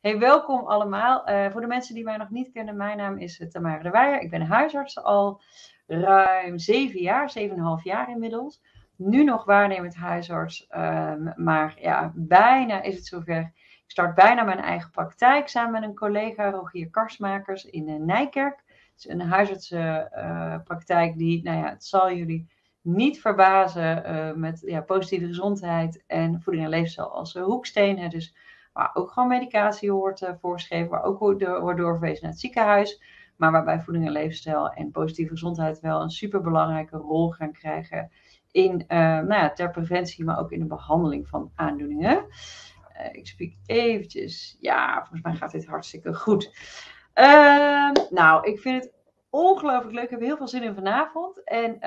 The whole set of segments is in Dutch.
Hey, welkom allemaal. Voor de mensen die mij nog niet kennen, mijn naam is Tamara de Weijer. Ik ben huisarts al ruim 7,5 jaar inmiddels. Nu nog waarnemend huisarts, maar ja, bijna is het zover. Ik start bijna mijn eigen praktijk samen met een collega, Rogier Karsmakers, in Nijkerk. Het is een huisartsenpraktijk die, nou ja, het zal jullie niet verbazen met positieve gezondheid en voeding en leefstijl als hoeksteen. Hè, dus waar ook gewoon medicatie hoort voorgeschreven, waar ook wordt doorverwezen naar het ziekenhuis. Maar waarbij voeding en leefstijl en positieve gezondheid wel een superbelangrijke rol gaan krijgen in, ter preventie, maar ook in de behandeling van aandoeningen. Ik spreek eventjes. Ja, volgens mij gaat dit hartstikke goed. Ik vind het ongelooflijk leuk. Ik heb heel veel zin in vanavond. En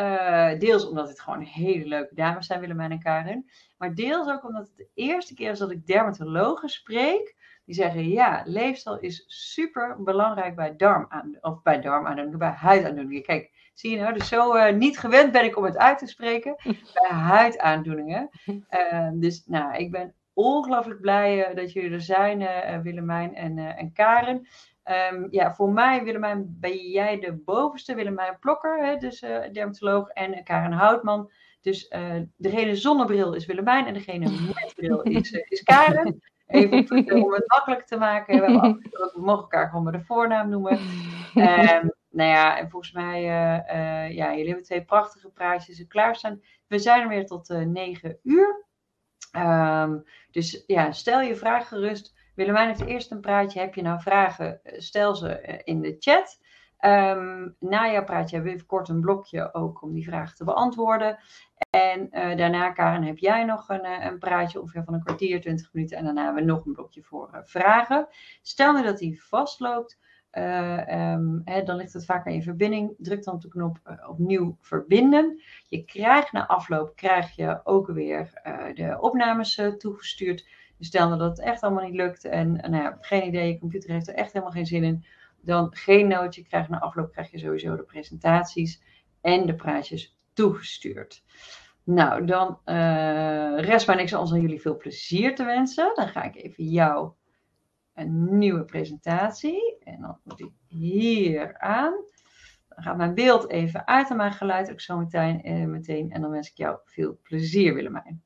deels omdat het gewoon hele leuke dames zijn, Willemijn en Karen. Maar deels ook omdat het de eerste keer is dat ik dermatologen spreek. Die zeggen, ja, leefstijl is super belangrijk bij darmaandoeningen, bij huidaandoeningen. Kijk, zie je nou, dus zo niet gewend ben ik om het uit te spreken. Bij huidaandoeningen. Ik ben ongelooflijk blij dat jullie er zijn, Willemijn en Karen. Voor mij, Willemijn, ben jij de bovenste. Willemijn Plokker, hè, dus dermatoloog, en Karen Houtman. Dus degene zonder bril is Willemijn en degene met bril is Karen. Even om het makkelijk te maken. We hebben afgesproken, we mogen elkaar gewoon bij de voornaam noemen. En volgens mij, jullie hebben 2 prachtige praatjes klaarstaan. We zijn er weer tot 9 uur. Stel je vraag gerust. Willemijn heeft eerst een praatje. Heb je nou vragen, stel ze in de chat. Na jouw praatje hebben we even kort een blokje ook om die vraag te beantwoorden. En daarna, Karen, heb jij nog een praatje ongeveer van een kwartier, 20 minuten. En daarna hebben we nog een blokje voor vragen. Stel nu dat die vastloopt, dan ligt het vaak aan je verbinding. Druk dan op de knop opnieuw verbinden. Je krijgt na afloop ook weer de opnames toegestuurd. Dus stel nou dat het echt allemaal niet lukt en geen idee, je computer heeft er echt helemaal geen zin in. Dan geen noodje, na afloop krijg je sowieso de presentaties en de praatjes toegestuurd. Nou, dan rest maar niks anders dan jullie veel plezier te wensen. Dan ga ik even jou een nieuwe presentatie. En dan moet ik hier aan. Dan gaat mijn beeld even uit en mijn geluid ook zo meteen. En dan wens ik jou veel plezier, Willemijn.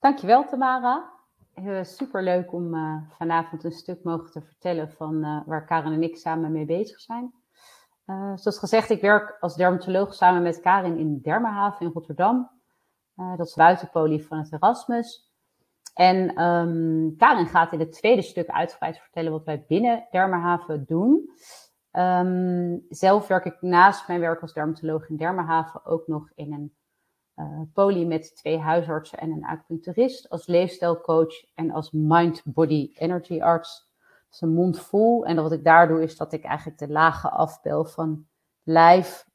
Dankjewel, Tamara. Superleuk om vanavond een stuk mogen te vertellen van waar Karen en ik samen mee bezig zijn. Zoals gezegd, ik werk als dermatoloog samen met Karen in Dermenhaven in Rotterdam. Dat is buitenpolie van het Erasmus. En Karen gaat in het tweede stuk uitgebreid vertellen wat wij binnen Dermenhaven doen. Zelf werk ik naast mijn werk als dermatoloog in Dermenhaven ook nog in een poli met 2 huisartsen en een acupuncturist, als leefstijlcoach en als mind-body-energy arts. Dat is een mond vol. En wat ik daar doe is dat ik eigenlijk de lagen afbel van lijf,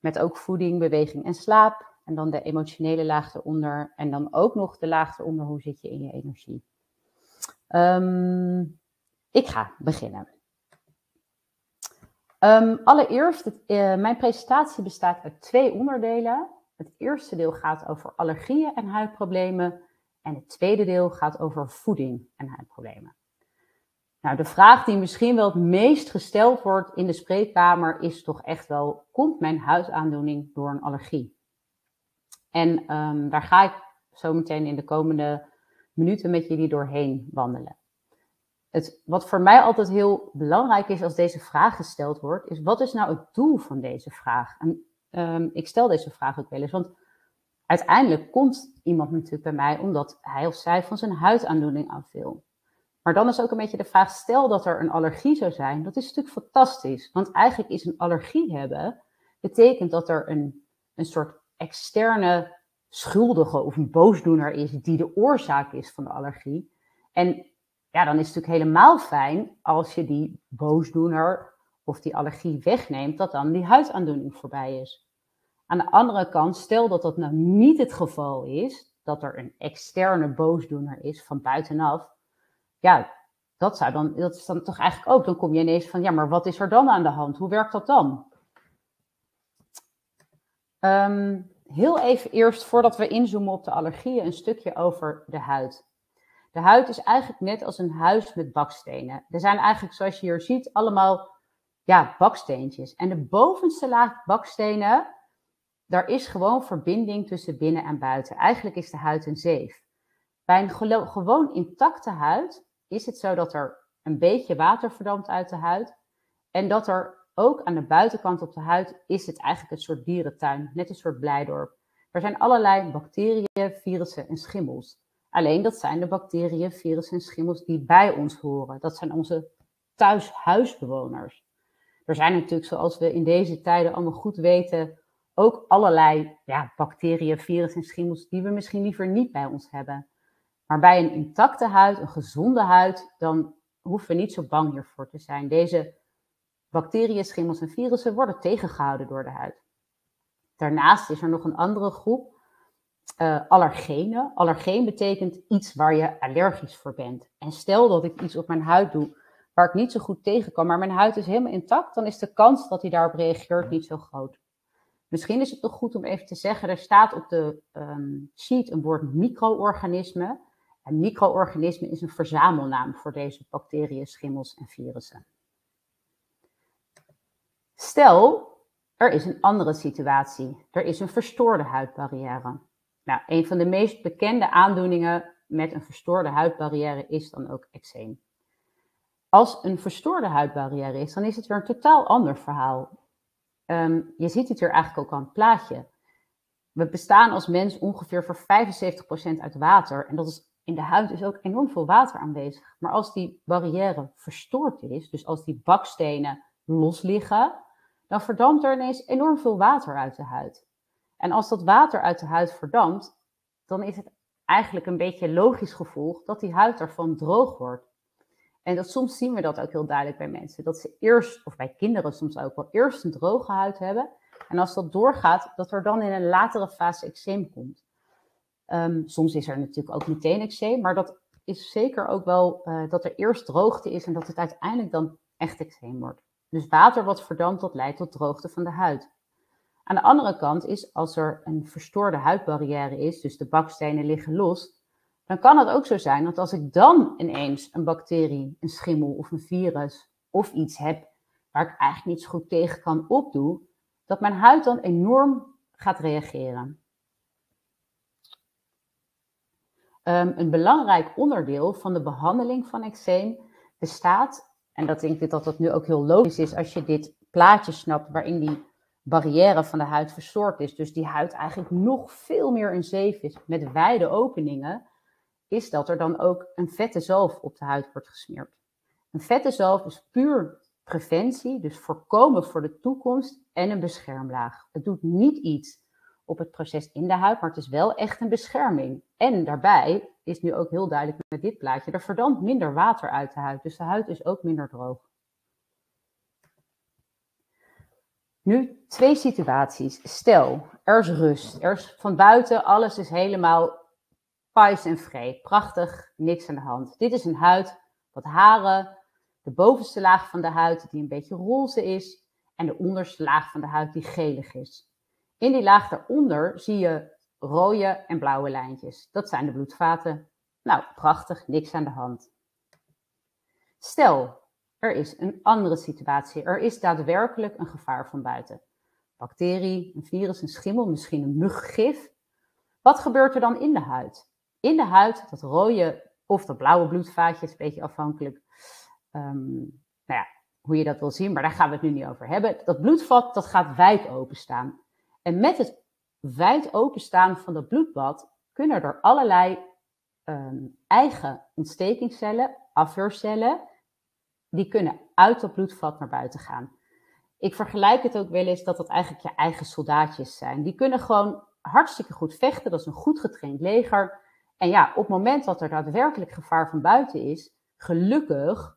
met ook voeding, beweging en slaap. En dan de emotionele laag eronder. En dan ook nog de laag eronder, hoe zit je in je energie. Ik ga beginnen. Allereerst, mijn presentatie bestaat uit 2 onderdelen. Het eerste deel gaat over allergieën en huidproblemen. En het tweede deel gaat over voeding en huidproblemen. Nou, de vraag die misschien wel het meest gesteld wordt in de spreekkamer is toch echt wel, komt mijn huidaandoening door een allergie? En daar ga ik zo meteen in de komende minuten met jullie doorheen wandelen. Wat voor mij altijd heel belangrijk is als deze vraag gesteld wordt, is wat is nou het doel van deze vraag? En ik stel deze vraag ook wel eens, want uiteindelijk komt iemand natuurlijk bij mij omdat hij of zij van zijn huidaandoening af wil. Maar dan is ook een beetje de vraag, stel dat er een allergie zou zijn, dat is natuurlijk fantastisch. Want eigenlijk is een allergie hebben, betekent dat er een soort externe schuldige of een boosdoener is die de oorzaak is van de allergie. En ja, dan is het natuurlijk helemaal fijn als je die boosdoener of die allergie wegneemt, dat dan die huidaandoening voorbij is. Aan de andere kant, stel dat dat nou niet het geval is, dat er een externe boosdoener is van buitenaf, ja, dat is dan toch eigenlijk ook, dan kom je ineens van, ja, maar wat is er dan aan de hand? Hoe werkt dat dan? Heel even eerst, voordat we inzoomen op de allergieën, een stukje over de huid. De huid is eigenlijk net als een huis met bakstenen. Er zijn eigenlijk, zoals je hier ziet, allemaal baksteentjes. En de bovenste laag bakstenen, daar is gewoon verbinding tussen binnen en buiten. Eigenlijk is de huid een zeef. Bij een gewoon intacte huid is het zo dat er een beetje water verdampt uit de huid. En dat er ook aan de buitenkant op de huid is het eigenlijk een soort dierentuin. Net een soort Blijdorp. Er zijn allerlei bacteriën, virussen en schimmels. Alleen dat zijn de bacteriën, virussen en schimmels die bij ons horen. Dat zijn onze thuishuisbewoners. Er zijn natuurlijk, zoals we in deze tijden allemaal goed weten, ook allerlei bacteriën, virussen en schimmels die we misschien liever niet bij ons hebben. Maar bij een intacte huid, een gezonde huid, dan hoeven we niet zo bang hiervoor te zijn. Deze bacteriën, schimmels en virussen worden tegengehouden door de huid. Daarnaast is er nog een andere groep, allergenen. Allergeen betekent iets waar je allergisch voor bent. En stel dat ik iets op mijn huid doe waar ik niet zo goed tegen kan, maar mijn huid is helemaal intact, dan is de kans dat hij daarop reageert niet zo groot. Misschien is het toch goed om even te zeggen, er staat op de sheet een woord micro-organisme. En micro-organisme is een verzamelnaam voor deze bacteriën, schimmels en virussen. Stel, er is een andere situatie. Er is een verstoorde huidbarrière. Nou, een van de meest bekende aandoeningen met een verstoorde huidbarrière is dan ook eczeem. Als een verstoorde huidbarrière is, dan is het weer een totaal ander verhaal. Je ziet het hier eigenlijk ook aan het plaatje. We bestaan als mens ongeveer voor 75% uit water. En dat is, in de huid is ook enorm veel water aanwezig. Maar als die barrière verstoord is, dus als die bakstenen los liggen, dan verdampt er ineens enorm veel water uit de huid. En als dat water uit de huid verdampt, dan is het eigenlijk een beetje een logisch gevolg dat die huid ervan droog wordt. En dat soms zien we dat ook heel duidelijk bij mensen. Dat ze eerst, of bij kinderen soms ook wel, eerst een droge huid hebben. En als dat doorgaat, dat er dan in een latere fase eczeem komt. Soms is er natuurlijk ook meteen eczeem, maar dat is zeker ook wel dat er eerst droogte is en dat het uiteindelijk dan echt eczeem wordt. Dus water wat verdampt, dat leidt tot droogte van de huid. Aan de andere kant is, als er een verstoorde huidbarrière is, dus de bakstenen liggen los, dan kan het ook zo zijn dat als ik dan ineens een bacterie, een schimmel of een virus of iets heb waar ik eigenlijk niet zo goed tegen kan opdoe, dat mijn huid dan enorm gaat reageren. Een belangrijk onderdeel van de behandeling van eczeem bestaat, en dat denk ik dat dat nu ook heel logisch is als je dit plaatje snapt waarin die barrière van de huid verstoord is, dus die huid eigenlijk nog veel meer een zeef is met wijde openingen, is dat er dan ook een vette zalf op de huid wordt gesmeerd. Een vette zalf is puur preventie, dus voorkomen voor de toekomst en een beschermlaag. Het doet niet iets op het proces in de huid, maar het is wel echt een bescherming. En daarbij is nu ook heel duidelijk met dit plaatje, er verdampt minder water uit de huid, dus de huid is ook minder droog. Nu twee situaties. Stel, er is rust, er is van buiten, alles is helemaal pais en vree, prachtig, niks aan de hand. Dit is een huid, wat haren, de bovenste laag van de huid die een beetje roze is en de onderste laag van de huid die gelig is. In die laag daaronder zie je rode en blauwe lijntjes. Dat zijn de bloedvaten. Nou, prachtig, niks aan de hand. Stel, er is een andere situatie. Er is daadwerkelijk een gevaar van buiten. Bacterie, een virus, een schimmel, misschien een muggif. Wat gebeurt er dan in de huid? In de huid, dat rode of dat blauwe bloedvaatje is een beetje afhankelijk hoe je dat wil zien, maar daar gaan we het nu niet over hebben. Dat bloedvat, dat gaat wijd openstaan. En met het wijd openstaan van dat bloedbad kunnen er allerlei eigen ontstekingscellen, afweercellen, die kunnen uit dat bloedvat naar buiten gaan. Ik vergelijk het ook wel eens dat dat eigenlijk je eigen soldaatjes zijn. Die kunnen gewoon hartstikke goed vechten, dat is een goed getraind leger. En ja, op het moment dat er daadwerkelijk gevaar van buiten is, gelukkig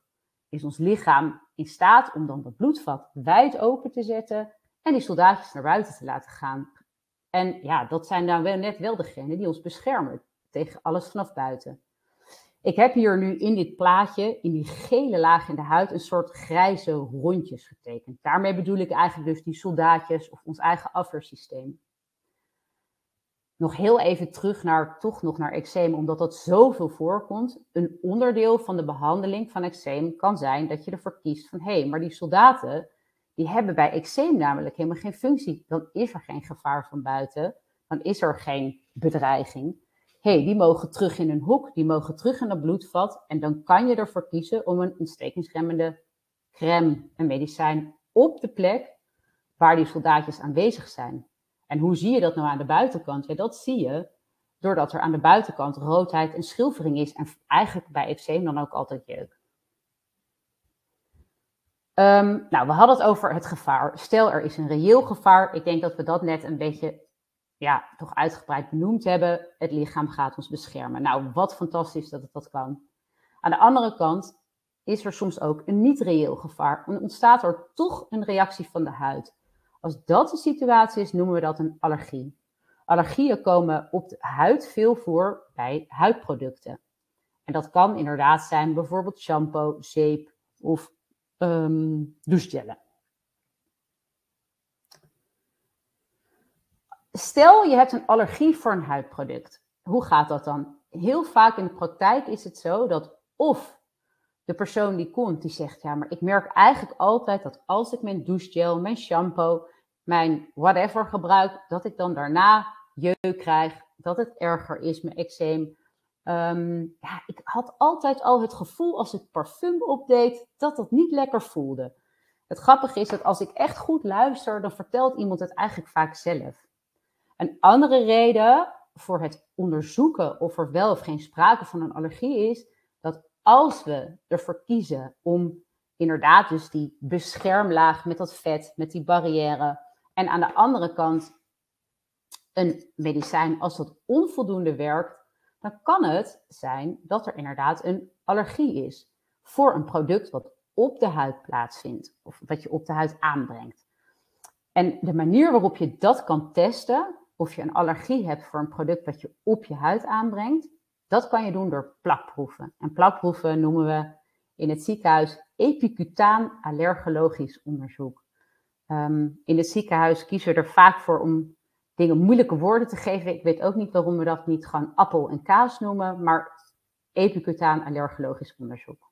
is ons lichaam in staat om dan dat bloedvat wijd open te zetten en die soldaatjes naar buiten te laten gaan. En ja, dat zijn dan wel net wel degenen die ons beschermen tegen alles vanaf buiten. Ik heb hier nu in dit plaatje, in die gele laag in de huid, een soort grijze rondjes getekend. Daarmee bedoel ik eigenlijk dus die soldaatjes of ons eigen afweersysteem. nog heel even terug naar eczeem, omdat dat zoveel voorkomt. Een onderdeel van de behandeling van eczeem kan zijn dat je ervoor kiest van, hé, maar die soldaten, die hebben bij eczeem namelijk helemaal geen functie. Dan is er geen gevaar van buiten, dan is er geen bedreiging. Die mogen terug in hun hoek, die mogen terug in dat bloedvat. En dan kan je ervoor kiezen om een ontstekingsremmende crème, een medicijn, op de plek waar die soldaatjes aanwezig zijn. En hoe zie je dat nou aan de buitenkant? Ja, dat zie je doordat er aan de buitenkant roodheid en schilfering is. En eigenlijk bij eczeem dan ook altijd jeuk. We hadden het over het gevaar. Stel, er is een reëel gevaar. Ik denk dat we dat net een beetje toch uitgebreid benoemd hebben. Het lichaam gaat ons beschermen. Nou, wat fantastisch dat het dat kan. Aan de andere kant is er soms ook een niet-reëel gevaar. En ontstaat er toch een reactie van de huid. Als dat de situatie is, noemen we dat een allergie. Allergieën komen op de huid veel voor bij huidproducten. En dat kan inderdaad zijn bijvoorbeeld shampoo, zeep of douchegellen. Stel je hebt een allergie voor een huidproduct. Hoe gaat dat dan? Heel vaak in de praktijk is het zo dat of de persoon die komt, die zegt, ja, maar ik merk eigenlijk altijd dat als ik mijn douchegel, mijn shampoo, mijn whatever gebruik, dat ik dan daarna jeuk krijg, dat het erger is, mijn eczeem. Ik had altijd al het gevoel als ik parfum opdeed, dat dat niet lekker voelde. Het grappige is dat als ik echt goed luister, dan vertelt iemand het eigenlijk vaak zelf. Een andere reden voor het onderzoeken of er wel of geen sprake van een allergie is, dat als we ervoor kiezen om inderdaad dus die beschermlaag met dat vet, met die barrière, en aan de andere kant een medicijn, als dat onvoldoende werkt, dan kan het zijn dat er inderdaad een allergie is voor een product wat op de huid plaatsvindt of wat je op de huid aanbrengt. En de manier waarop je dat kan testen, of je een allergie hebt voor een product wat je op je huid aanbrengt, dat kan je doen door plakproeven. En plakproeven noemen we in het ziekenhuis epicutaan allergologisch onderzoek. In het ziekenhuis kiezen we er vaak voor om dingen moeilijke woorden te geven. Ik weet ook niet waarom we dat niet gewoon appel en kaas noemen, maar epicutaan allergologisch onderzoek.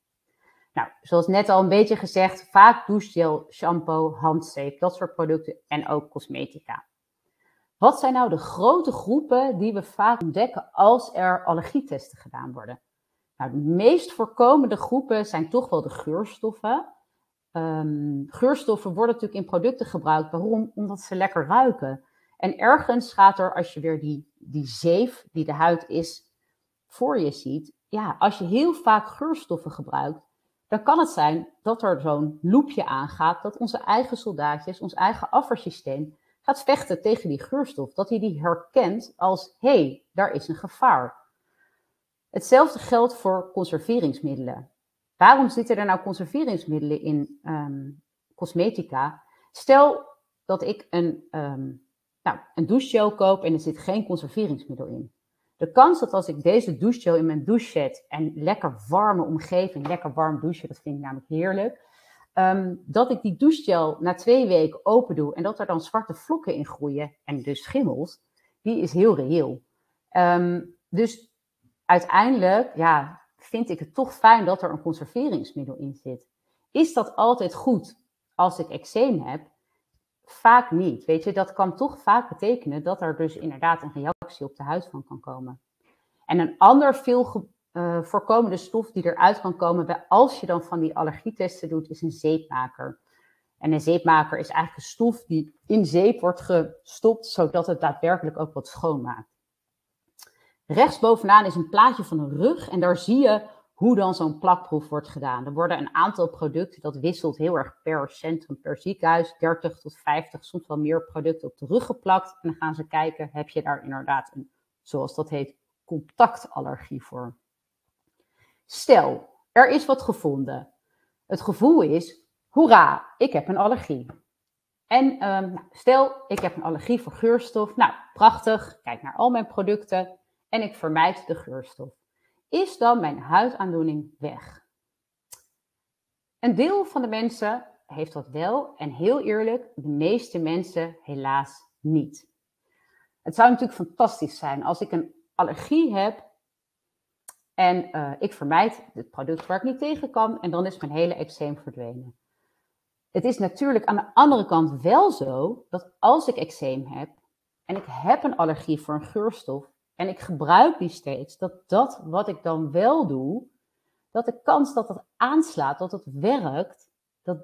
Nou, zoals net al een beetje gezegd, vaak douchegel, shampoo, handzeep, dat soort producten en ook cosmetica. Wat zijn nou de grote groepen die we vaak ontdekken als er allergietesten gedaan worden? Nou, de meest voorkomende groepen zijn toch wel de geurstoffen. Geurstoffen worden natuurlijk in producten gebruikt. Waarom? Omdat ze lekker ruiken. En ergens gaat er, als je weer die zeef die de huid is voor je ziet, als je heel vaak geurstoffen gebruikt, dan kan het zijn dat er zo'n loopje aangaat, dat onze eigen soldaatjes, ons eigen afweersysteem gaat vechten tegen die geurstof. Dat hij die herkent als, daar is een gevaar. Hetzelfde geldt voor conserveringsmiddelen. Waarom zitten er nou conserveringsmiddelen in cosmetica? Stel dat ik een douchegel koop en er zit geen conserveringsmiddel in. De kans dat als ik deze douchegel in mijn douche zet en lekker warme omgeving, lekker warm douchen, dat vind ik namelijk heerlijk, dat ik die douchegel na 2 weken open doe en dat er dan zwarte vlokken in groeien en dus schimmels, die is heel reëel. Dus uiteindelijk vind ik het toch fijn dat er een conserveringsmiddel in zit. Is dat altijd goed als ik eczeem heb? Vaak niet. Weet je, dat kan toch vaak betekenen dat er dus inderdaad een reactie op de huid van kan komen. En een ander veel voorkomende stof die eruit kan komen als je dan van die allergietesten doet, is een zeepmaker. En een zeepmaker is eigenlijk een stof die in zeep wordt gestopt, zodat het daadwerkelijk ook wat schoonmaakt. Rechtsbovenaan is een plaatje van een rug en daar zie je hoe dan zo'n plakproef wordt gedaan. Er worden een aantal producten, dat wisselt heel erg per centrum, per ziekenhuis, 30 tot 50, soms wel meer producten op de rug geplakt. En dan gaan ze kijken, heb je daar inderdaad een, zoals dat heet, contactallergie voor. Stel, er is wat gevonden. Het gevoel is, hoera, ik heb een allergie. En stel, ik heb een allergie voor geurstof. Nou, prachtig, kijk naar al mijn producten en ik vermijd de geurstof. Is dan mijn huidaandoening weg? Een deel van de mensen heeft dat wel en heel eerlijk, de meeste mensen helaas niet. Het zou natuurlijk fantastisch zijn als ik een allergie heb en ik vermijd het product waar ik niet tegen kan en dan is mijn hele eczeem verdwenen. Het is natuurlijk aan de andere kant wel zo dat als ik eczeem heb en ik heb een allergie voor een geurstof en ik gebruik die steeds, dat wat ik dan wel doe, dat de kans dat dat aanslaat, dat het werkt, dat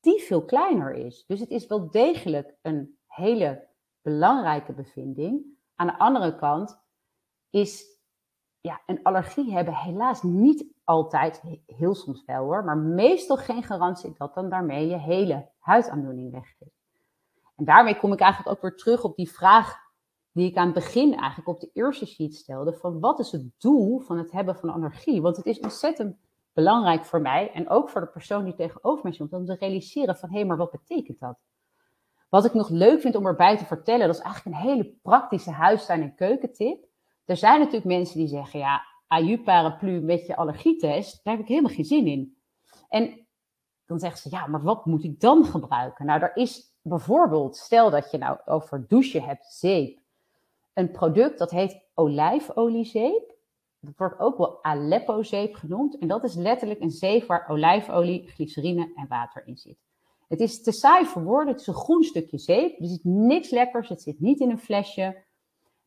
die veel kleiner is. Dus het is wel degelijk een hele belangrijke bevinding. Aan de andere kant is een allergie hebben helaas niet altijd, heel soms wel hoor, maar meestal geen garantie dat dan daarmee je hele huidaandoening weggeeft. En daarmee kom ik eigenlijk ook weer terug op die vraag die ik aan het begin eigenlijk op de eerste sheet stelde, van wat is het doel van het hebben van allergie? Want het is ontzettend belangrijk voor mij en ook voor de persoon die tegenover mij stond, om te realiseren van, maar wat betekent dat? Wat ik nog leuk vind om erbij te vertellen, dat is eigenlijk een hele praktische huistuin- en keukentip. Er zijn natuurlijk mensen die zeggen, aju paraplu met je allergietest, daar heb ik helemaal geen zin in. En dan zeggen ze, maar wat moet ik dan gebruiken? Nou, er is bijvoorbeeld, stel dat je nou over douchen hebt, zeep. Een product dat heet olijfoliezeep. Dat wordt ook wel Aleppo-zeep genoemd. En dat is letterlijk een zeep waar olijfolie, glycerine en water in zit. Het is te saai voor woorden. Het is een groen stukje zeep. Er zit niks lekkers. Het zit niet in een flesje.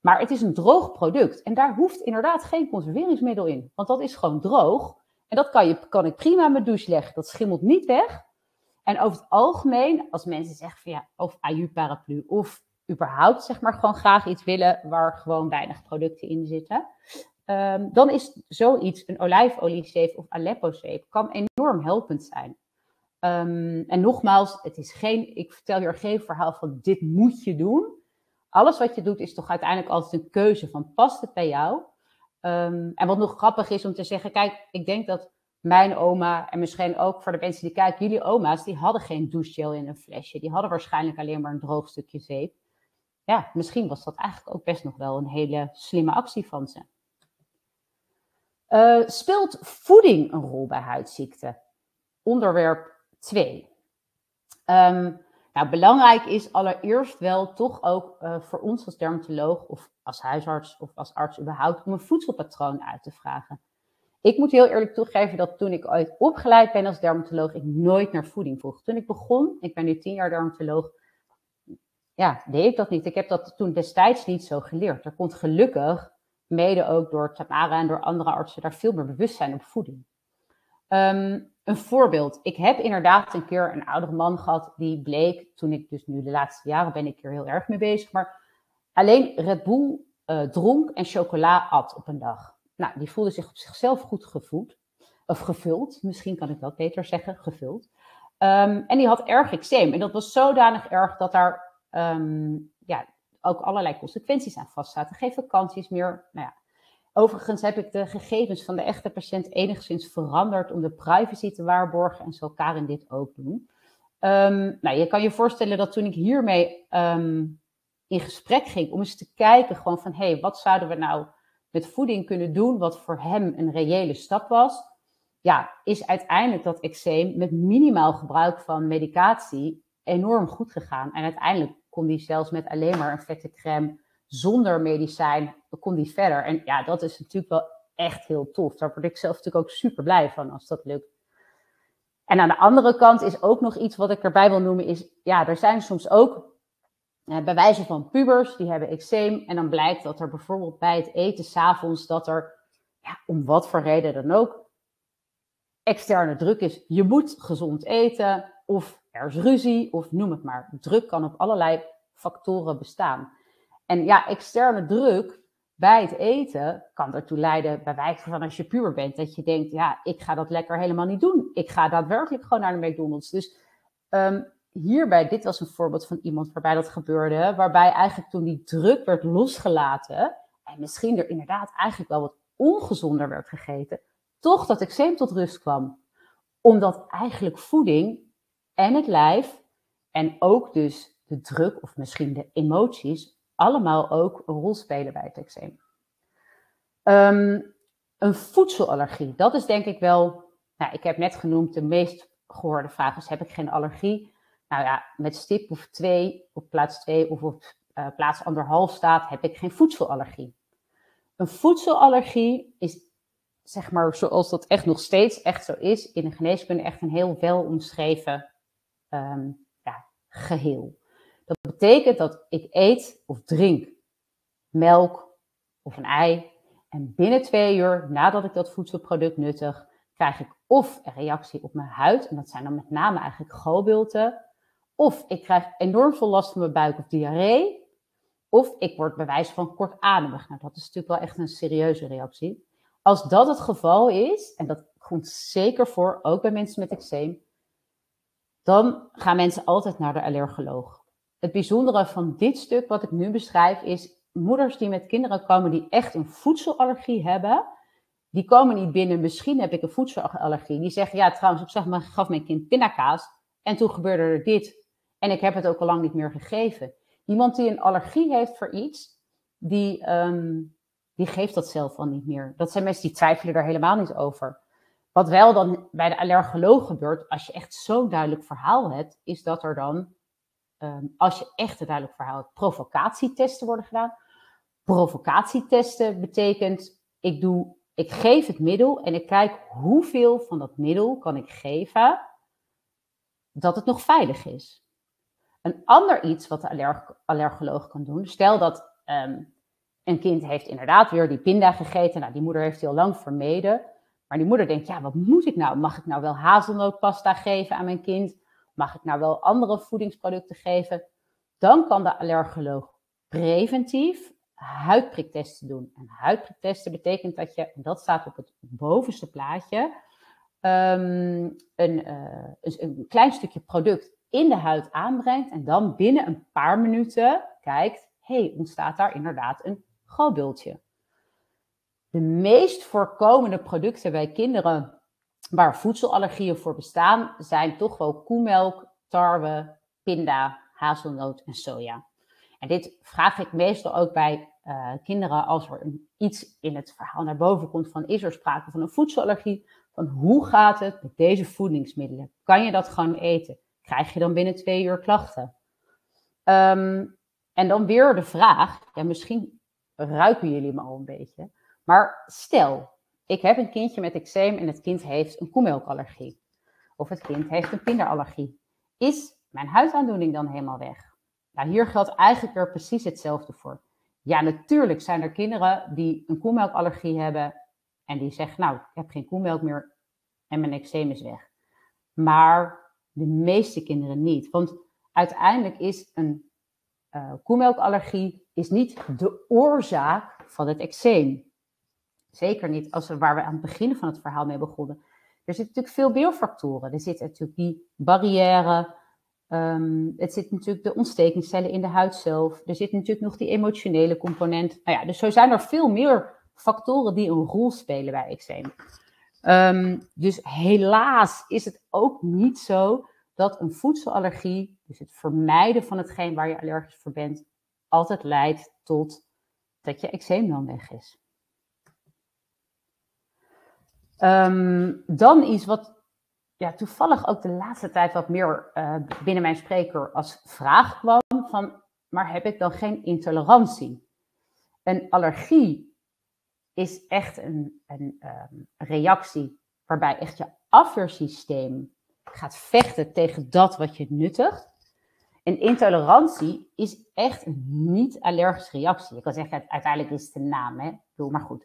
Maar het is een droog product. En daar hoeft inderdaad geen conserveringsmiddel in. Want dat is gewoon droog. En dat kan ik prima in mijn douche leggen. Dat schimmelt niet weg. En over het algemeen, als mensen zeggen van of aju-paraplu of überhaupt gewoon graag iets willen waar gewoon weinig producten in zitten. Dan is zoiets, een olijfoliezeep of Aleppo-zeep, kan enorm helpend zijn. En nogmaals, ik vertel hier geen verhaal van dit moet je doen. Alles wat je doet is toch uiteindelijk altijd een keuze van past het bij jou? En wat nog grappig is om te zeggen, kijk, ik denk dat mijn oma en misschien ook voor de mensen die kijken, jullie oma's, die hadden geen douchegel in een flesje. Die hadden waarschijnlijk alleen maar een droog stukje zeep. Ja, misschien was dat eigenlijk ook best nog wel een hele slimme actie van ze. Speelt voeding een rol bij huidziekten? Onderwerp 2. Belangrijk is allereerst wel toch ook voor ons als dermatoloog of als huisarts of als arts überhaupt om een voedselpatroon uit te vragen. Ik moet heel eerlijk toegeven dat toen ik ooit opgeleid ben als dermatoloog, ik nooit naar voeding vroeg. Toen ik begon, ik ben nu 10 jaar dermatoloog, deed ik dat niet. Ik heb dat toen destijds niet zo geleerd. Er komt gelukkig, mede ook door Tamara en door andere artsen, daar veel meer bewustzijn op voeding. Een voorbeeld. Ik heb inderdaad een keer een oudere man gehad die bleek, toen ik dus nu de laatste jaren ben ik hier heel erg mee bezig, maar alleen Red Bull dronk en chocola at op een dag. Nou, die voelde zich op zichzelf goed gevoed. Of gevuld, misschien kan ik dat beter zeggen, gevuld. En die had erg eczeem. En dat was zodanig erg dat daar ook allerlei consequenties aan vastzaten. Geen vakanties meer. Overigens heb ik de gegevens van de echte patiënt enigszins veranderd om de privacy te waarborgen. En zal Karen dit ook doen. Je kan je voorstellen dat toen ik hiermee in gesprek ging, om eens te kijken gewoon van, wat zouden we nou met voeding kunnen doen, wat voor hem een reële stap was, is uiteindelijk dat eczeem met minimaal gebruik van medicatie enorm goed gegaan. En uiteindelijk kon die zelfs met alleen maar een vette crème, zonder medicijn, kon die verder. En dat is natuurlijk wel echt heel tof. Daar word ik zelf natuurlijk ook super blij van als dat lukt. En aan de andere kant is ook nog iets wat ik erbij wil noemen, is, er zijn soms ook bij wijze van pubers, die hebben eczeem. En dan blijkt dat er bijvoorbeeld bij het eten 's avonds, dat er, om wat voor reden dan ook, externe druk is. Je moet gezond eten, of er is ruzie, of noem het maar. Druk kan op allerlei factoren bestaan. En externe druk bij het eten kan ertoe leiden, bij wijze van als je puber bent, dat je denkt, ik ga dat lekker helemaal niet doen. Ik ga daadwerkelijk gewoon naar de McDonald's. Dus hierbij, dit was een voorbeeld van iemand waarbij dat gebeurde, waarbij eigenlijk toen die druk werd losgelaten en misschien er inderdaad eigenlijk wel wat ongezonder werd gegeten, toch dat eczeem tot rust kwam. Omdat eigenlijk voeding en het lijf en ook dus de druk of misschien de emoties allemaal ook een rol spelen bij het eczeem. Een voedselallergie, dat is denk ik wel, ik heb net genoemd de meest gehoorde vraag is, heb ik geen allergie? Met stip op plaats 2 of op plaats 1,5 staat, heb ik geen voedselallergie. Een voedselallergie is, zeg maar, zoals dat echt nog steeds echt zo is, in de geneeskunde echt een heel welomschreven geheel. Dat betekent dat ik eet of drink melk of een ei en binnen 2 uur nadat ik dat voedselproduct nuttig, krijg ik of een reactie op mijn huid, en dat zijn dan met name eigenlijk galbulten, of ik krijg enorm veel last van mijn buik of diarree, of ik word bij wijze van kortademig. Nou, dat is natuurlijk wel echt een serieuze reactie. Als dat het geval is, en dat komt zeker voor, ook bij mensen met eczeem, dan gaan mensen altijd naar de allergoloog. Het bijzondere van dit stuk wat ik nu beschrijf is, moeders die met kinderen komen die echt een voedselallergie hebben, die komen niet binnen, misschien heb ik een voedselallergie. Die zeggen, ja trouwens, ik gaf mijn kind pindakaas en toen gebeurde er dit. En ik heb het ook al lang niet meer gegeven. Iemand die een allergie heeft voor iets, die geeft dat zelf al niet meer. Dat zijn mensen die twijfelen er helemaal niet over. Wat wel dan bij de allergoloog gebeurt, als je echt zo'n duidelijk verhaal hebt, is dat er dan, als je echt een duidelijk verhaal hebt, provocatietesten worden gedaan. Provocatietesten betekent, ik geef het middel en ik kijk hoeveel van dat middel kan ik geven dat het nog veilig is. Een ander iets wat de allergoloog kan doen, stel dat een kind heeft inderdaad weer die pinda gegeten, nou die moeder heeft die al lang vermeden, maar die moeder denkt, ja wat moet ik nou? Mag ik nou wel hazelnootpasta geven aan mijn kind? Mag ik nou wel andere voedingsproducten geven? Dan kan de allergoloog preventief huidpriktesten doen. En huidpriktesten betekent dat je, en dat staat op het bovenste plaatje, een klein stukje product in de huid aanbrengt en dan binnen een paar minuten kijkt, hey, ontstaat daar inderdaad een galbultje. De meest voorkomende producten bij kinderen waar voedselallergieën voor bestaan, zijn toch wel koemelk, tarwe, pinda, hazelnoot en soja. En dit vraag ik meestal ook bij kinderen als er iets in het verhaal naar boven komt van is er sprake van een voedselallergie, van hoe gaat het met deze voedingsmiddelen? Kan je dat gewoon eten? Krijg je dan binnen 2 uur klachten? En dan weer de vraag, ja, misschien ruiken jullie me al een beetje, maar stel, ik heb een kindje met eczeem en het kind heeft een koemelkallergie. Of het kind heeft een pinderallergie. Is mijn huidaandoening dan helemaal weg? Nou, hier geldt eigenlijk weer precies hetzelfde voor. Ja, natuurlijk zijn er kinderen die een koemelkallergie hebben en die zeggen, nou, ik heb geen koemelk meer en mijn eczeem is weg. Maar de meeste kinderen niet. Want uiteindelijk is een koemelkallergie is niet de oorzaak van het eczeem. Zeker niet waar we aan het begin van het verhaal mee begonnen. Er zitten natuurlijk veel biofactoren. Er zit natuurlijk die barrière. Het zit natuurlijk de ontstekingscellen in de huid zelf. Er zit natuurlijk nog die emotionele component. Nou ja, dus zo zijn er veel meer factoren die een rol spelen bij eczeem. Dus helaas is het ook niet zo dat een voedselallergie, dus het vermijden van hetgeen waar je allergisch voor bent, altijd leidt tot dat je eczeem dan weg is. Dan iets wat toevallig ook de laatste tijd wat meer binnen mijn spreker als vraag kwam, van, maar heb ik dan geen intolerantie? Een allergie is echt een reactie waarbij echt je afweersysteem gaat vechten tegen dat wat je nuttigt. En intolerantie is echt een niet-allergische reactie. Ik kan zeggen, uiteindelijk is het een naam, hè? Maar goed,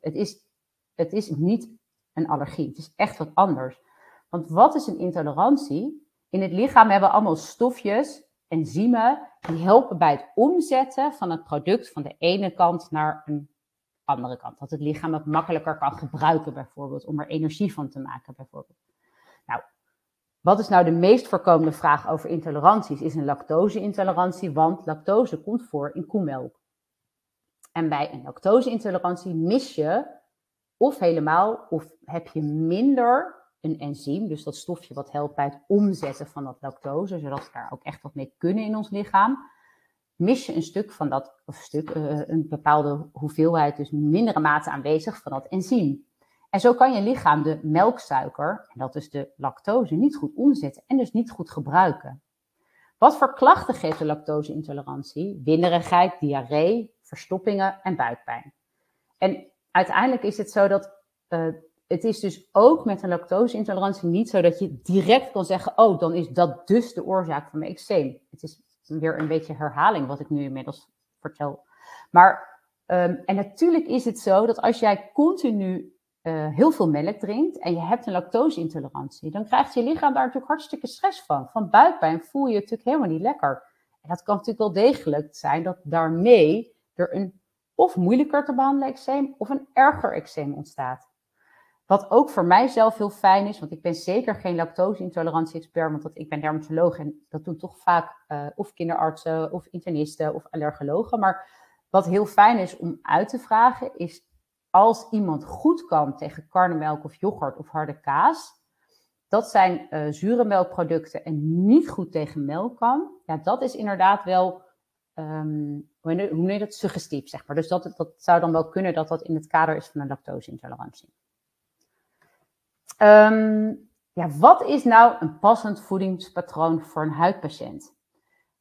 het is niet een allergie. Het is echt wat anders. Want wat is een intolerantie? In het lichaam hebben we allemaal stofjes, enzymen, die helpen bij het omzetten van het product van de ene kant naar een andere kant. Dat het lichaam het makkelijker kan gebruiken bijvoorbeeld, om er energie van te maken bijvoorbeeld. Nou, wat is nou de meest voorkomende vraag over intoleranties? Is een lactose-intolerantie, want lactose komt voor in koemelk. En bij een lactose-intolerantie mis je of helemaal, of heb je minder een enzym, dus dat stofje wat helpt bij het omzetten van dat lactose, zodat we daar ook echt wat mee kunnen in ons lichaam, mis je een stuk van dat, of een bepaalde hoeveelheid, dus mindere mate aanwezig van dat enzym. En zo kan je lichaam de melksuiker, en dat is de lactose, niet goed omzetten en dus niet goed gebruiken. Wat voor klachten geeft de lactose-intolerantie? Winderigheid, diarree, verstoppingen en buikpijn. En uiteindelijk is het zo dat het is dus ook met een lactose-intolerantie niet zo dat je direct kan zeggen, oh, dan is dat dus de oorzaak van mijn eczeem. Het is weer een beetje herhaling wat ik nu inmiddels vertel. Maar, en natuurlijk is het zo dat als jij continu heel veel melk drinkt en je hebt een lactose-intolerantie, dan krijgt je lichaam daar natuurlijk hartstikke stress van. Van buikpijn voel je je natuurlijk helemaal niet lekker. En dat kan natuurlijk wel degelijk zijn dat daarmee er een of moeilijker te behandelen eczeem of een erger eczeem ontstaat. Wat ook voor mijzelf heel fijn is, want ik ben zeker geen lactose-intolerantie-expert, want ik ben dermatoloog en dat doen toch vaak of kinderartsen of internisten of allergologen. Maar wat heel fijn is om uit te vragen is, als iemand goed kan tegen karnemelk of yoghurt of harde kaas, dat zijn zure melkproducten en niet goed tegen melk kan, ja, dat is inderdaad wel, hoe noem je dat, suggestief, zeg maar. Dus dat zou dan wel kunnen dat dat in het kader is van een lactose-intolerantie. Ja, wat is nou een passend voedingspatroon voor een huidpatiënt?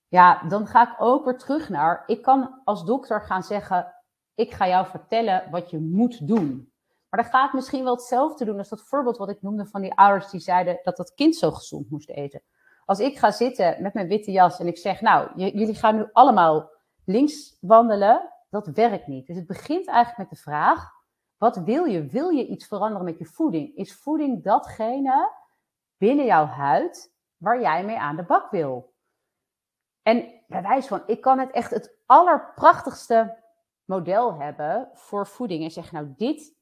Ja, dan ga ik ook weer terug naar, ik kan als dokter gaan zeggen, ik ga jou vertellen wat je moet doen. Maar dan ga ik misschien wel hetzelfde doen als dat voorbeeld wat ik noemde van die ouders die zeiden dat dat kind zo gezond moest eten. Als ik ga zitten met mijn witte jas en ik zeg, nou, jullie gaan nu allemaal links wandelen, dat werkt niet. Dus het begint eigenlijk met de vraag, wat wil je? Wil je iets veranderen met je voeding? Is voeding datgene binnen jouw huid waar jij mee aan de bak wil? En bij wijze van, ik kan het echt het allerprachtigste model hebben voor voeding en zeg nou dit,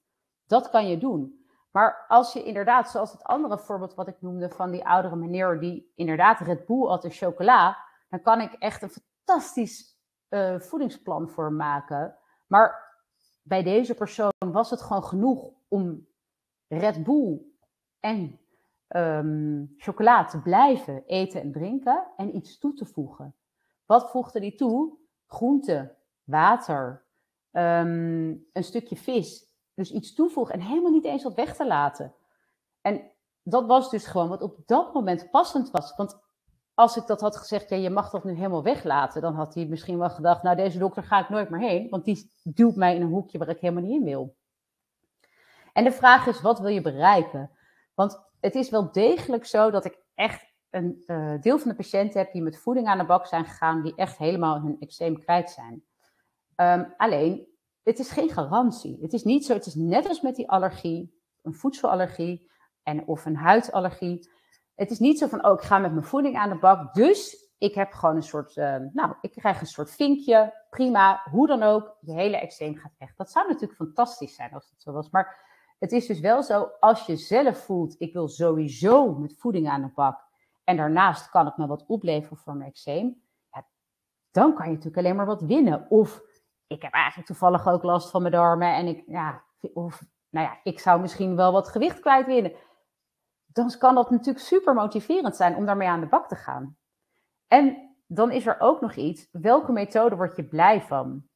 dat kan je doen. Maar als je inderdaad, zoals het andere voorbeeld wat ik noemde van die oudere meneer die inderdaad Red Bull at en chocola, dan kan ik echt een fantastisch voedingsplan voor hem maken. Maar bij deze persoon was het gewoon genoeg om Red Bull en chocola te blijven eten en drinken en iets toe te voegen. Wat voegde die toe? Groenten, water, een stukje vis. Dus iets toevoegen en helemaal niet eens wat weg te laten. En dat was dus gewoon wat op dat moment passend was. Want als ik dat had gezegd, ja, je mag dat nu helemaal weglaten, dan had hij misschien wel gedacht, nou deze dokter ga ik nooit meer heen, want die duwt mij in een hoekje waar ik helemaal niet in wil. En de vraag is, wat wil je bereiken? Want het is wel degelijk zo dat ik echt een deel van de patiënten heb die met voeding aan de bak zijn gegaan, die echt helemaal hun eczeem kwijt zijn. Alleen, het is geen garantie. Het is niet zo, het is net als met die allergie, een voedselallergie of een huidallergie. Het is niet zo van, oh, ik ga met mijn voeding aan de bak, dus ik heb gewoon een soort, ik krijg een soort vinkje, prima, hoe dan ook, je hele eczeem gaat weg. Dat zou natuurlijk fantastisch zijn als dat zo was, maar het is dus wel zo, als je zelf voelt, ik wil sowieso met voeding aan de bak en daarnaast kan het me wat opleveren voor mijn eczeem, ja, dan kan je natuurlijk alleen maar wat winnen. Of ik heb eigenlijk toevallig ook last van mijn darmen en ik zou misschien wel wat gewicht kwijt willen. Dan kan dat natuurlijk super motiverend zijn om daarmee aan de bak te gaan. En dan is er ook nog iets, welke methode word je blij van?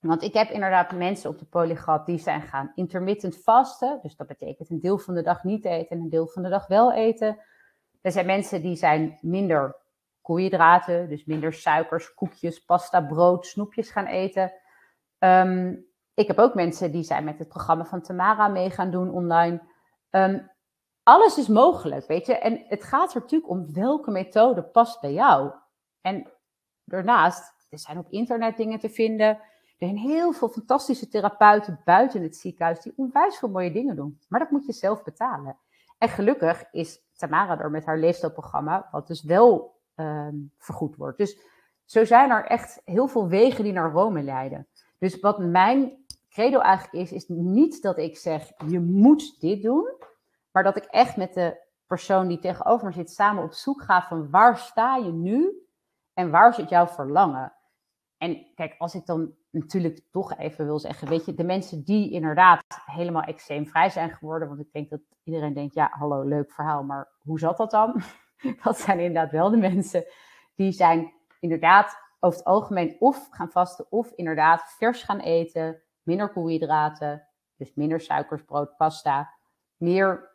Want ik heb inderdaad mensen op de poli gehad die zijn gaan intermittent vasten. Dus dat betekent een deel van de dag niet eten en een deel van de dag wel eten. Er zijn mensen die zijn minder koolhydraten, dus minder suikers, koekjes, pasta, brood, snoepjes gaan eten. Ik heb ook mensen die zijn met het programma van Tamara mee gaan doen online. Alles is mogelijk, weet je. En het gaat er natuurlijk om welke methode past bij jou. En daarnaast, er zijn op internet dingen te vinden. Er zijn heel veel fantastische therapeuten buiten het ziekenhuis die onwijs veel mooie dingen doen. Maar dat moet je zelf betalen. En gelukkig is Tamara er met haar leefstijlprogramma, wat dus wel vergoed wordt. Dus zo zijn er echt heel veel wegen die naar Rome leiden. Dus wat mijn credo eigenlijk is niet dat ik zeg, je moet dit doen. Maar dat ik echt met de persoon die tegenover me zit samen op zoek ga van waar sta je nu en waar zit jouw verlangen? En kijk, als ik dan natuurlijk toch even wil zeggen, weet je, de mensen die inderdaad helemaal eczeemvrij zijn geworden, want ik denk dat iedereen denkt, ja, hallo, leuk verhaal, maar hoe zat dat dan? Dat zijn inderdaad wel de mensen die zijn inderdaad over het algemeen of gaan vasten of inderdaad vers gaan eten, minder koolhydraten, dus minder suikers, brood, pasta, meer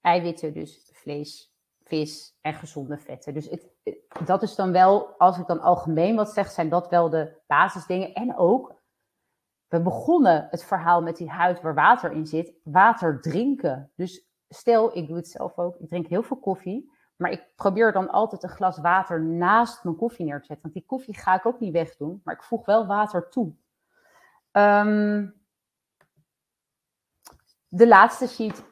eiwitten, dus vlees, vis en gezonde vetten. Dus dat is dan wel, als ik dan algemeen wat zeg, zijn dat wel de basisdingen. En ook, we begonnen het verhaal met die huid waar water in zit. Water drinken. Dus stel, ik doe het zelf ook, ik drink heel veel koffie. Maar ik probeer dan altijd een glas water naast mijn koffie neer te zetten. Want die koffie ga ik ook niet wegdoen, maar ik voeg wel water toe. De laatste sheet.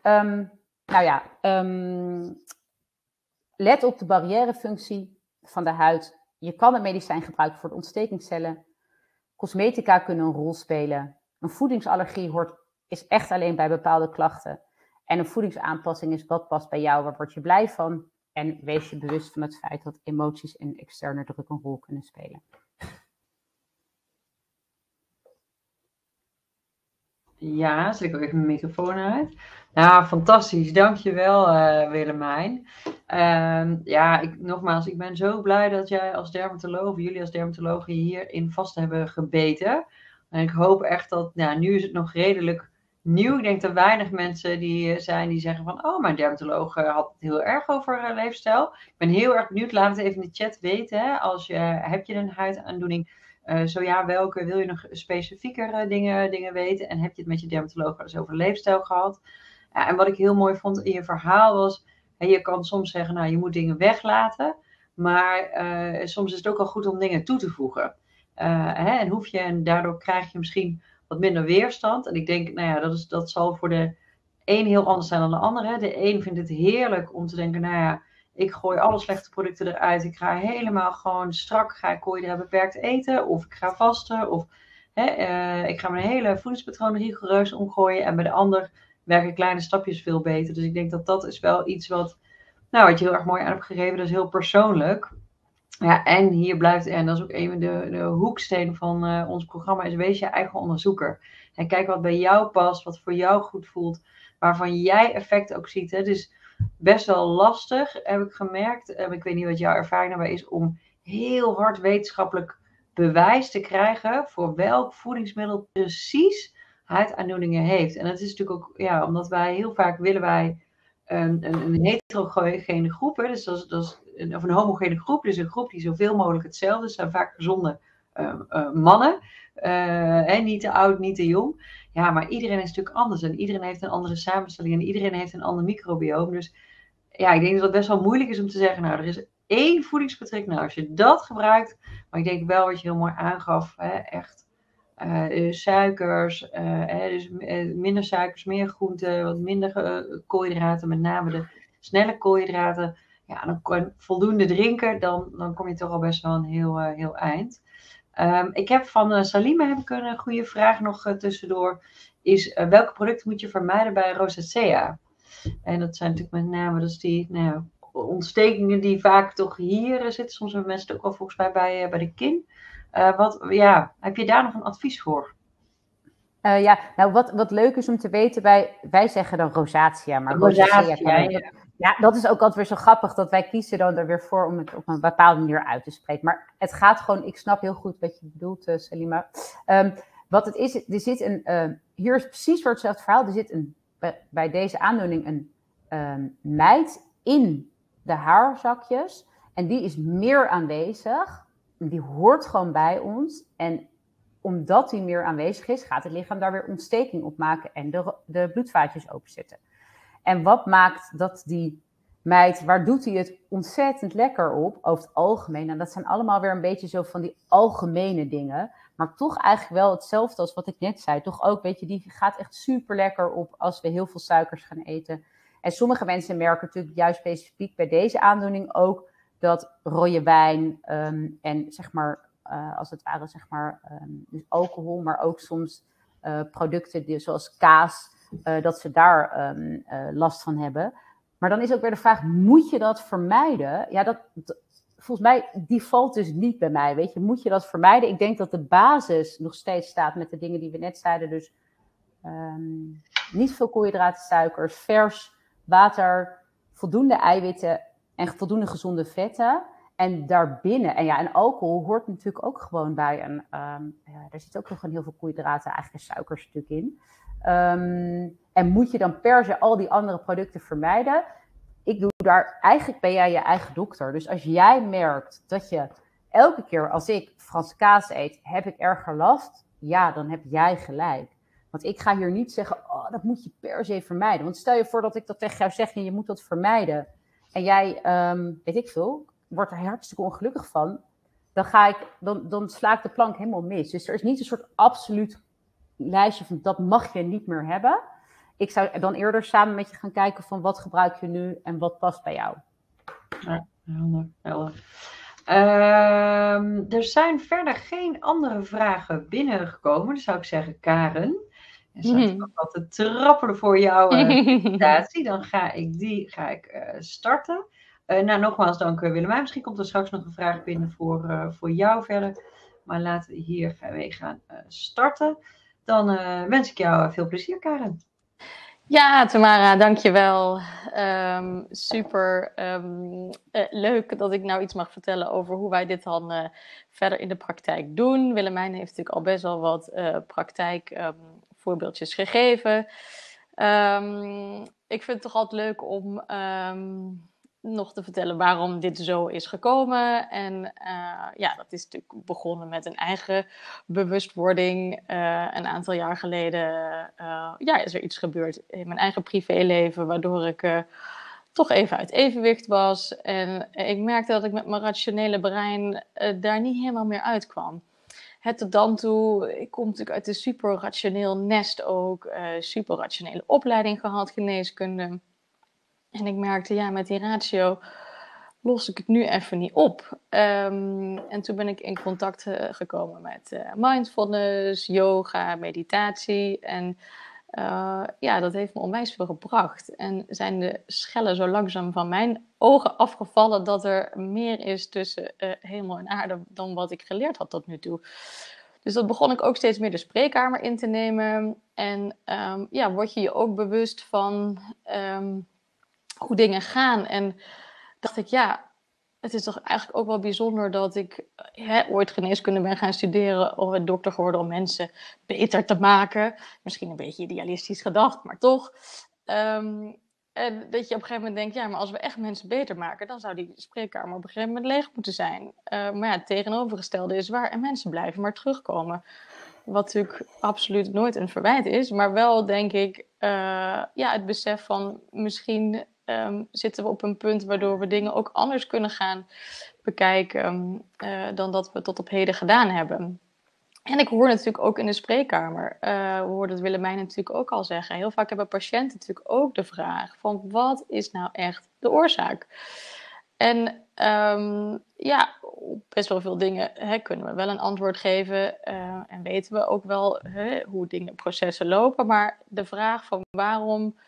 Let op de barrièrefunctie van de huid. Je kan een medicijn gebruiken voor de ontstekingscellen. Cosmetica kunnen een rol spelen. Een voedingsallergie is echt alleen bij bepaalde klachten. En een voedingsaanpassing is wat past bij jou, waar word je blij van. En wees je bewust van het feit dat emoties en externe druk een rol kunnen spelen. Ja, zet ik ook even mijn microfoon uit. Nou, fantastisch. Dankjewel, Willemijn. Nogmaals, ik ben zo blij dat jij als dermatoloog, jullie als dermatologen hierin vast hebben gebeten. En ik hoop echt dat, nou, nu is het nog redelijk nieuw. Ik denk dat weinig mensen die zeggen van, oh, mijn dermatoloog had het heel erg over leefstijl. Ik ben heel erg benieuwd. Laat het even in de chat weten. Hè. Heb je een huidaandoening? Zo ja, welke? Wil je nog specifieker dingen weten? En heb je het met je dermatoloog wel eens over leefstijl gehad? En wat ik heel mooi vond in je verhaal was, je kan soms zeggen, nou, je moet dingen weglaten. Maar soms is het ook wel goed om dingen toe te voegen. En daardoor krijg je misschien wat minder weerstand. En ik denk, nou ja, dat zal voor de een heel anders zijn dan de andere. De een vindt het heerlijk om te denken, nou ja, ik gooi alle slechte producten eruit. Ik ga helemaal gewoon strak, beperkt eten. Of ik ga vasten. Of ik ga mijn hele voedingspatroon rigoureus omgooien. En bij de ander werken kleine stapjes veel beter. Dus ik denk dat is wel iets wat je heel erg mooi aan hebt gegeven. Dat is heel persoonlijk. Ja, en hier blijft, en dat is ook een van de hoeksteen van ons programma, is wees je eigen onderzoeker. En kijk wat bij jou past, wat voor jou goed voelt, waarvan jij effect ook ziet. Het is best wel lastig, heb ik gemerkt. Ik weet niet wat jouw ervaring daarbij is, om heel hard wetenschappelijk bewijs te krijgen voor welk voedingsmiddel precies huidaandoeningen heeft. En dat is natuurlijk ook, ja, omdat wij heel vaak willen wij een heterogene groep, hè, dus of een homogene groep, dus een groep die zoveel mogelijk hetzelfde is, zijn vaak gezonde mannen. Niet te oud, niet te jong. Ja, maar iedereen is natuurlijk anders en iedereen heeft een andere samenstelling en iedereen heeft een ander microbioom. Dus ja, ik denk dat het best wel moeilijk is om te zeggen, nou, er is één voedingspatroon. Nou, als je dat gebruikt, maar ik denk wel wat je heel mooi aangaf, hè, echt suikers, dus minder suikers, meer groenten, wat minder koolhydraten, met name de snelle koolhydraten. Ja, en voldoende drinken, dan kom je toch al best wel een heel eind. Ik heb van Salima een goede vraag nog tussendoor. Is welke producten moet je vermijden bij rosacea? En dat zijn natuurlijk met name ontstekingen die vaak toch hier zitten. Soms hebben mensen het ook al volgens mij bij de kin. Heb je daar nog een advies voor? Wat leuk is om te weten, wij zeggen dan rosacea, maar rosacea kan ook. Ja, dat is ook altijd weer zo grappig, dat wij kiezen dan er weer voor om het op een bepaalde manier uit te spreken. Maar het gaat gewoon, ik snap heel goed wat je bedoelt, Salima. Wat het is, er zit hier is precies voor hetzelfde verhaal, er zit bij deze aandoening een mijt in de haarzakjes. En die is meer aanwezig, die hoort gewoon bij ons. En omdat die meer aanwezig is, gaat het lichaam daar weer ontsteking op maken en de bloedvaatjes openzetten. En wat maakt dat die meid, waar doet hij het ontzettend lekker op, over het algemeen? En dat zijn allemaal weer een beetje zo van die algemene dingen. Maar toch eigenlijk wel hetzelfde als wat ik net zei. Toch ook, weet je, die gaat echt super lekker op als we heel veel suikers gaan eten. En sommige mensen merken natuurlijk juist specifiek bij deze aandoening ook dat rode wijn dus alcohol, maar ook soms producten zoals kaas, dat ze daar last van hebben. Maar dan is ook weer de vraag, moet je dat vermijden? Ja, volgens mij, die valt dus niet bij mij, weet je. Moet je dat vermijden? Ik denk dat de basis nog steeds staat met de dingen die we net zeiden. Dus niet veel koolhydraten, suikers, vers water, voldoende eiwitten en voldoende gezonde vetten. En daarbinnen, en alcohol hoort natuurlijk ook gewoon bij. En daar zit ook nog heel veel koolhydraten, eigenlijk een suikerstuk in. En moet je dan per se al die andere producten vermijden? Ik doe daar, eigenlijk ben jij je eigen dokter. Dus als jij merkt dat je elke keer als ik Franse kaas eet, heb ik erger last. Ja, dan heb jij gelijk. Want ik ga hier niet zeggen, oh, dat moet je per se vermijden. Want stel je voor dat ik dat tegen jou zeg en je moet dat vermijden. En jij, weet ik veel, wordt er hartstikke ongelukkig van. Dan sla ik de plank helemaal mis. Dus er is niet een soort absoluut lijstje van dat mag je niet meer hebben. Ik zou dan eerder samen met je gaan kijken van wat gebruik je nu en wat past bij jou. Ja, helder. Er zijn verder geen andere vragen binnengekomen. Dan zou ik zeggen, Karen, en staat nog wat te trappelen voor jouw presentatie. Dan ga ik starten. Nou, nogmaals dank Willemijn. Misschien komt er straks nog een vraag binnen voor jou verder. Maar laten we hier gaan starten. Dan wens ik jou veel plezier, Karen. Ja, Tamara, dankjewel. Super leuk dat ik nou iets mag vertellen over hoe wij dit dan verder in de praktijk doen. Willemijn heeft natuurlijk al best wel wat praktijkvoorbeeldjes gegeven. Ik vind het toch altijd leuk om nog te vertellen waarom dit zo is gekomen. En ja, dat is natuurlijk begonnen met een eigen bewustwording. Een aantal jaar geleden is er iets gebeurd in mijn eigen privéleven, waardoor ik toch even uit evenwicht was. En ik merkte dat ik met mijn rationele brein daar niet helemaal meer uitkwam. Het tot dan toe, ik kom natuurlijk uit een super rationeel nest ook. Super rationele opleiding gehad, geneeskunde. En ik merkte, ja, met die ratio los ik het nu even niet op. En toen ben ik in contact gekomen met mindfulness, yoga, meditatie. En dat heeft me onwijs veel gebracht. En zijn de schellen zo langzaam van mijn ogen afgevallen dat er meer is tussen hemel en aarde dan wat ik geleerd had tot nu toe. Dus dat begon ik ook steeds meer de spreekkamer in te nemen. En word je je ook bewust van hoe dingen gaan. En dacht ik, ja, het is toch eigenlijk ook wel bijzonder dat ik ooit geneeskunde ben gaan studeren of een dokter geworden om mensen beter te maken. Misschien een beetje idealistisch gedacht, maar toch. En dat je op een gegeven moment denkt, ja, maar als we echt mensen beter maken, dan zou die spreekkamer op een gegeven moment leeg moeten zijn. Maar ja, het tegenovergestelde is waar. En mensen blijven maar terugkomen. Wat natuurlijk absoluut nooit een verwijt is, maar wel denk ik het besef van misschien zitten we op een punt waardoor we dingen ook anders kunnen gaan bekijken dan dat we tot op heden gedaan hebben. En ik hoor natuurlijk ook in de spreekkamer, we hoorden het Willemijn natuurlijk ook al zeggen, heel vaak hebben patiënten natuurlijk ook de vraag van wat is nou echt de oorzaak? En op best wel veel dingen kunnen we wel een antwoord geven en weten we ook wel hoe dingen, processen lopen. Maar de vraag van waarom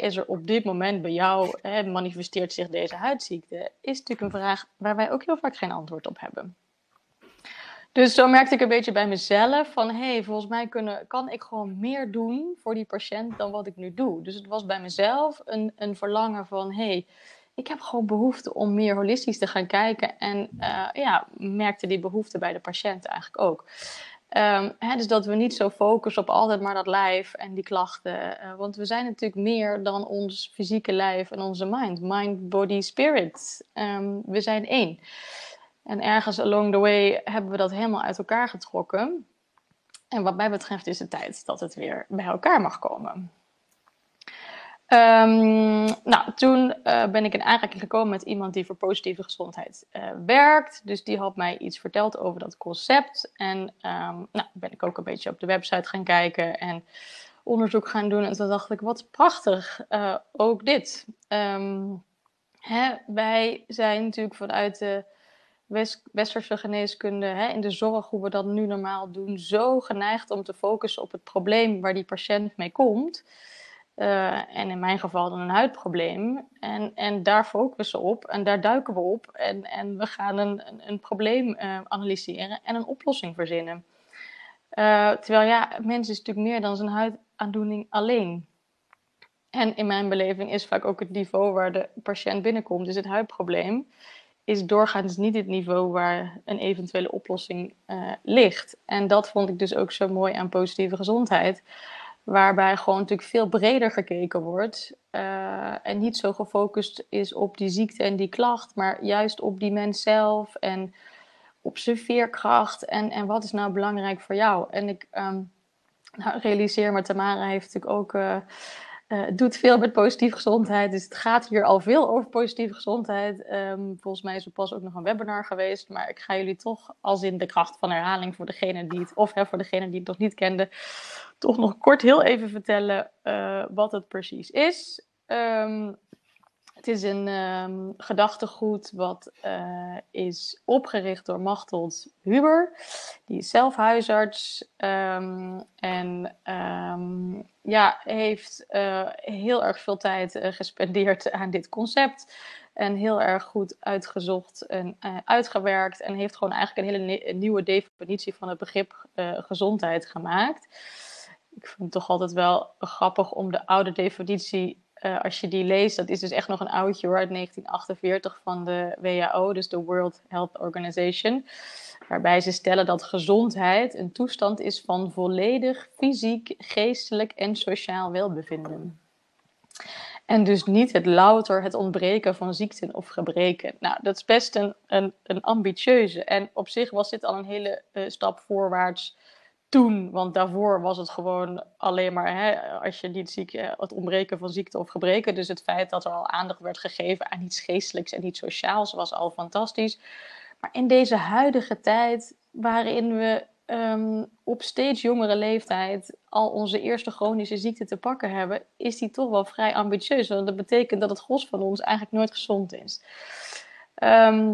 is er op dit moment bij jou, manifesteert zich deze huidziekte, is natuurlijk een vraag waar wij ook heel vaak geen antwoord op hebben. Dus zo merkte ik een beetje bij mezelf van, volgens mij kan ik gewoon meer doen voor die patiënt dan wat ik nu doe. Dus het was bij mezelf een verlangen van, ik heb gewoon behoefte om meer holistisch te gaan kijken. En merkte die behoefte bij de patiënt eigenlijk ook. Dus dat we niet zo focussen op altijd maar dat lijf en die klachten. Want we zijn natuurlijk meer dan ons fysieke lijf en onze mind. Mind, body, spirit. We zijn één. En ergens along the way hebben we dat helemaal uit elkaar getrokken. En wat mij betreft is het tijd dat het weer bij elkaar mag komen. Toen ben ik in aanraking gekomen met iemand die voor positieve gezondheid werkt. Dus die had mij iets verteld over dat concept. En ben ik ook een beetje op de website gaan kijken en onderzoek gaan doen. En toen dacht ik, wat prachtig, ook dit. Wij zijn natuurlijk vanuit de westerse geneeskunde, in de zorg, hoe we dat nu normaal doen, zo geneigd om te focussen op het probleem waar die patiënt mee komt. En in mijn geval dan een huidprobleem. En daar focussen we op. En daar duiken we op. En we gaan een probleem analyseren en een oplossing verzinnen. Terwijl mens is natuurlijk meer dan zijn huidaandoening alleen. En in mijn beleving is vaak ook het niveau waar de patiënt binnenkomt. Dus het huidprobleem is doorgaans niet het niveau waar een eventuele oplossing ligt. En dat vond ik dus ook zo mooi aan positieve gezondheid. Waarbij gewoon natuurlijk veel breder gekeken wordt. En niet zo gefocust is op die ziekte en die klacht. Maar juist op die mens zelf. En op zijn veerkracht. En wat is nou belangrijk voor jou? En ik realiseer me, Tamara heeft natuurlijk ook... doet veel met positieve gezondheid. Dus het gaat hier al veel over positieve gezondheid. Volgens mij is er pas ook nog een webinar geweest. Maar ik ga jullie toch, als in de kracht van herhaling... voor degene die het nog niet kende... toch nog kort heel even vertellen wat het precies is. Het is een gedachtegoed wat is opgericht door Machteld Huber. Die is zelf huisarts heeft heel erg veel tijd gespendeerd aan dit concept. En heel erg goed uitgezocht en uitgewerkt. En heeft gewoon eigenlijk een hele nieuwe definitie van het begrip gezondheid gemaakt. Ik vind het toch altijd wel grappig om de oude definitie... als je die leest, dat is dus echt nog een oudje hoor, uit 1948 van de WHO, dus de World Health Organization. Waarbij ze stellen dat gezondheid een toestand is van volledig fysiek, geestelijk en sociaal welbevinden. En dus niet het louter het ontbreken van ziekten of gebreken. Nou, dat is best een ambitieuze. En op zich was dit al een hele stap voorwaarts. Toen, want daarvoor was het gewoon alleen maar, als je niet ziek, het ontbreken van ziekte of gebreken. Dus het feit dat er al aandacht werd gegeven aan iets geestelijks en iets sociaals was al fantastisch. Maar in deze huidige tijd, waarin we op steeds jongere leeftijd al onze eerste chronische ziekte te pakken hebben, is die toch wel vrij ambitieus. Want dat betekent dat het gros van ons eigenlijk nooit gezond is.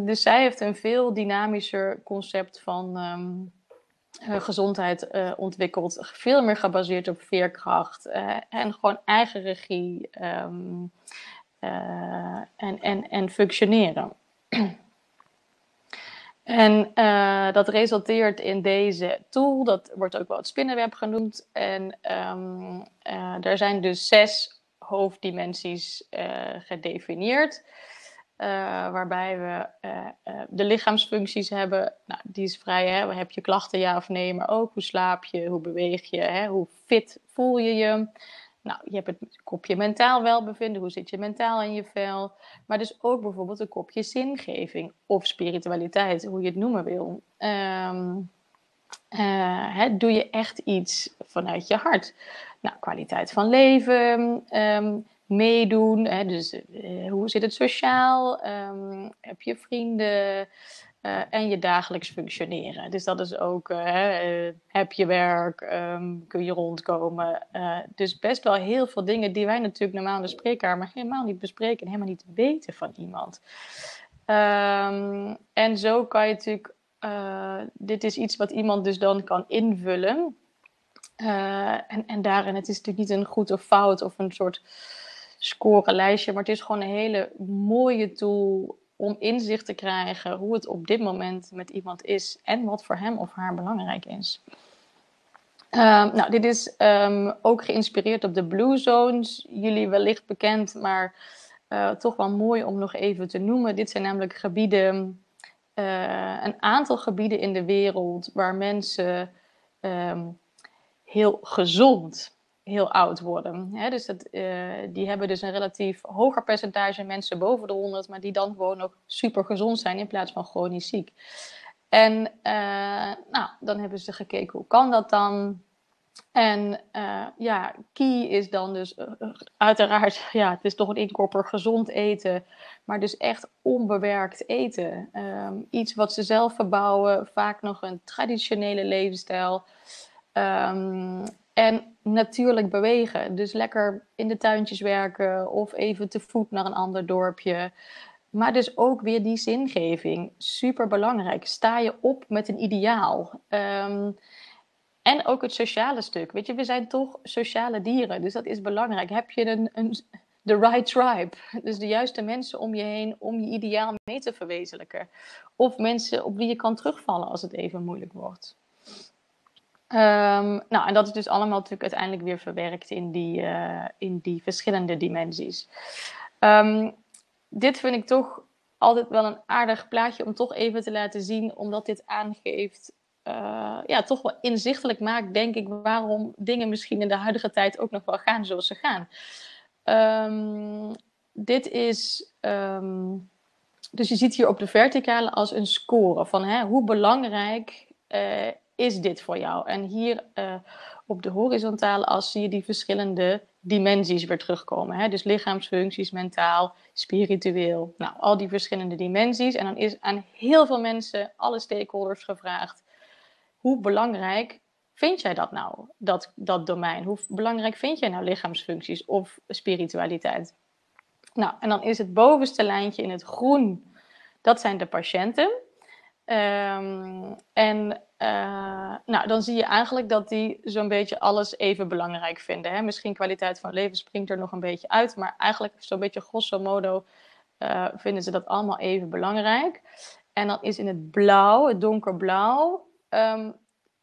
Dus zij heeft een veel dynamischer concept van... gezondheid ontwikkeld, veel meer gebaseerd op veerkracht en gewoon eigen regie en functioneren. En dat resulteert in deze tool, dat wordt ook wel het spinnenweb genoemd. En er zijn dus 6 hoofddimensies gedefinieerd. Waarbij we de lichaamsfuncties hebben. Nou, die is vrij, hè? Heb je klachten, ja of nee, maar ook hoe slaap je, hoe beweeg je, hè? Hoe fit voel je je. Nou, je hebt het kopje mentaal welbevinden, hoe zit je mentaal in je vel. Maar dus ook bijvoorbeeld een kopje zingeving of spiritualiteit, hoe je het noemen wil. Doe je echt iets vanuit je hart? Nou, kwaliteit van leven... meedoen, hoe zit het sociaal, heb je vrienden en je dagelijks functioneren. Dus dat is ook, heb je werk, kun je rondkomen. Dus best wel heel veel dingen die wij natuurlijk normaal in de spreekkamer helemaal niet bespreken en helemaal niet weten van iemand. En zo kan je natuurlijk, dit is iets wat iemand dus dan kan invullen. En daarin, het is natuurlijk niet een goed of fout of een soort scorenlijstje, maar het is gewoon een hele mooie tool om inzicht te krijgen hoe het op dit moment met iemand is en wat voor hem of haar belangrijk is. Nou, dit is ook geïnspireerd op de Blue Zones, jullie wellicht bekend, maar toch wel mooi om nog even te noemen. Dit zijn namelijk gebieden, een aantal gebieden in de wereld waar mensen... heel gezond, heel oud worden. He, dus die hebben dus een relatief hoger percentage mensen boven de 100... maar die dan gewoon ook super gezond zijn in plaats van chronisch ziek. En dan hebben ze gekeken, hoe kan dat dan? En key is dan dus uiteraard... ja, het is toch een inkopper gezond eten... maar dus echt onbewerkt eten. Iets wat ze zelf verbouwen, vaak nog een traditionele levensstijl... en natuurlijk bewegen. Dus lekker in de tuintjes werken of even te voet naar een ander dorpje. Maar dus ook weer die zingeving. Super belangrijk. Sta je op met een ideaal. En ook het sociale stuk. Weet je, we zijn toch sociale dieren. Dus dat is belangrijk. Heb je de right tribe. Dus de juiste mensen om je heen om je ideaal mee te verwezenlijken. Of mensen op wie je kan terugvallen als het even moeilijk wordt. En dat is dus allemaal natuurlijk uiteindelijk weer verwerkt in die verschillende dimensies. Dit vind ik toch altijd wel een aardig plaatje om toch even te laten zien, omdat dit aangeeft toch wel inzichtelijk maakt, denk ik, waarom dingen misschien in de huidige tijd ook nog wel gaan zoals ze gaan. Dit is... Dus je ziet hier ook de verticale als een score van hoe belangrijk is dit voor jou. En hier op de horizontale as zie je die verschillende dimensies weer terugkomen. Dus lichaamsfuncties, mentaal, spiritueel. Nou, al die verschillende dimensies. En dan is aan heel veel mensen, alle stakeholders gevraagd, hoe belangrijk vind jij dat nou, dat domein? Hoe belangrijk vind jij nou lichaamsfuncties of spiritualiteit? Nou, en dan is het bovenste lijntje in het groen, dat zijn de patiënten. Dan zie je eigenlijk dat die zo'n beetje alles even belangrijk vinden. Misschien kwaliteit van leven springt er nog een beetje uit, maar eigenlijk zo'n beetje grosso modo vinden ze dat allemaal even belangrijk. En dan is in het blauw, het donkerblauw,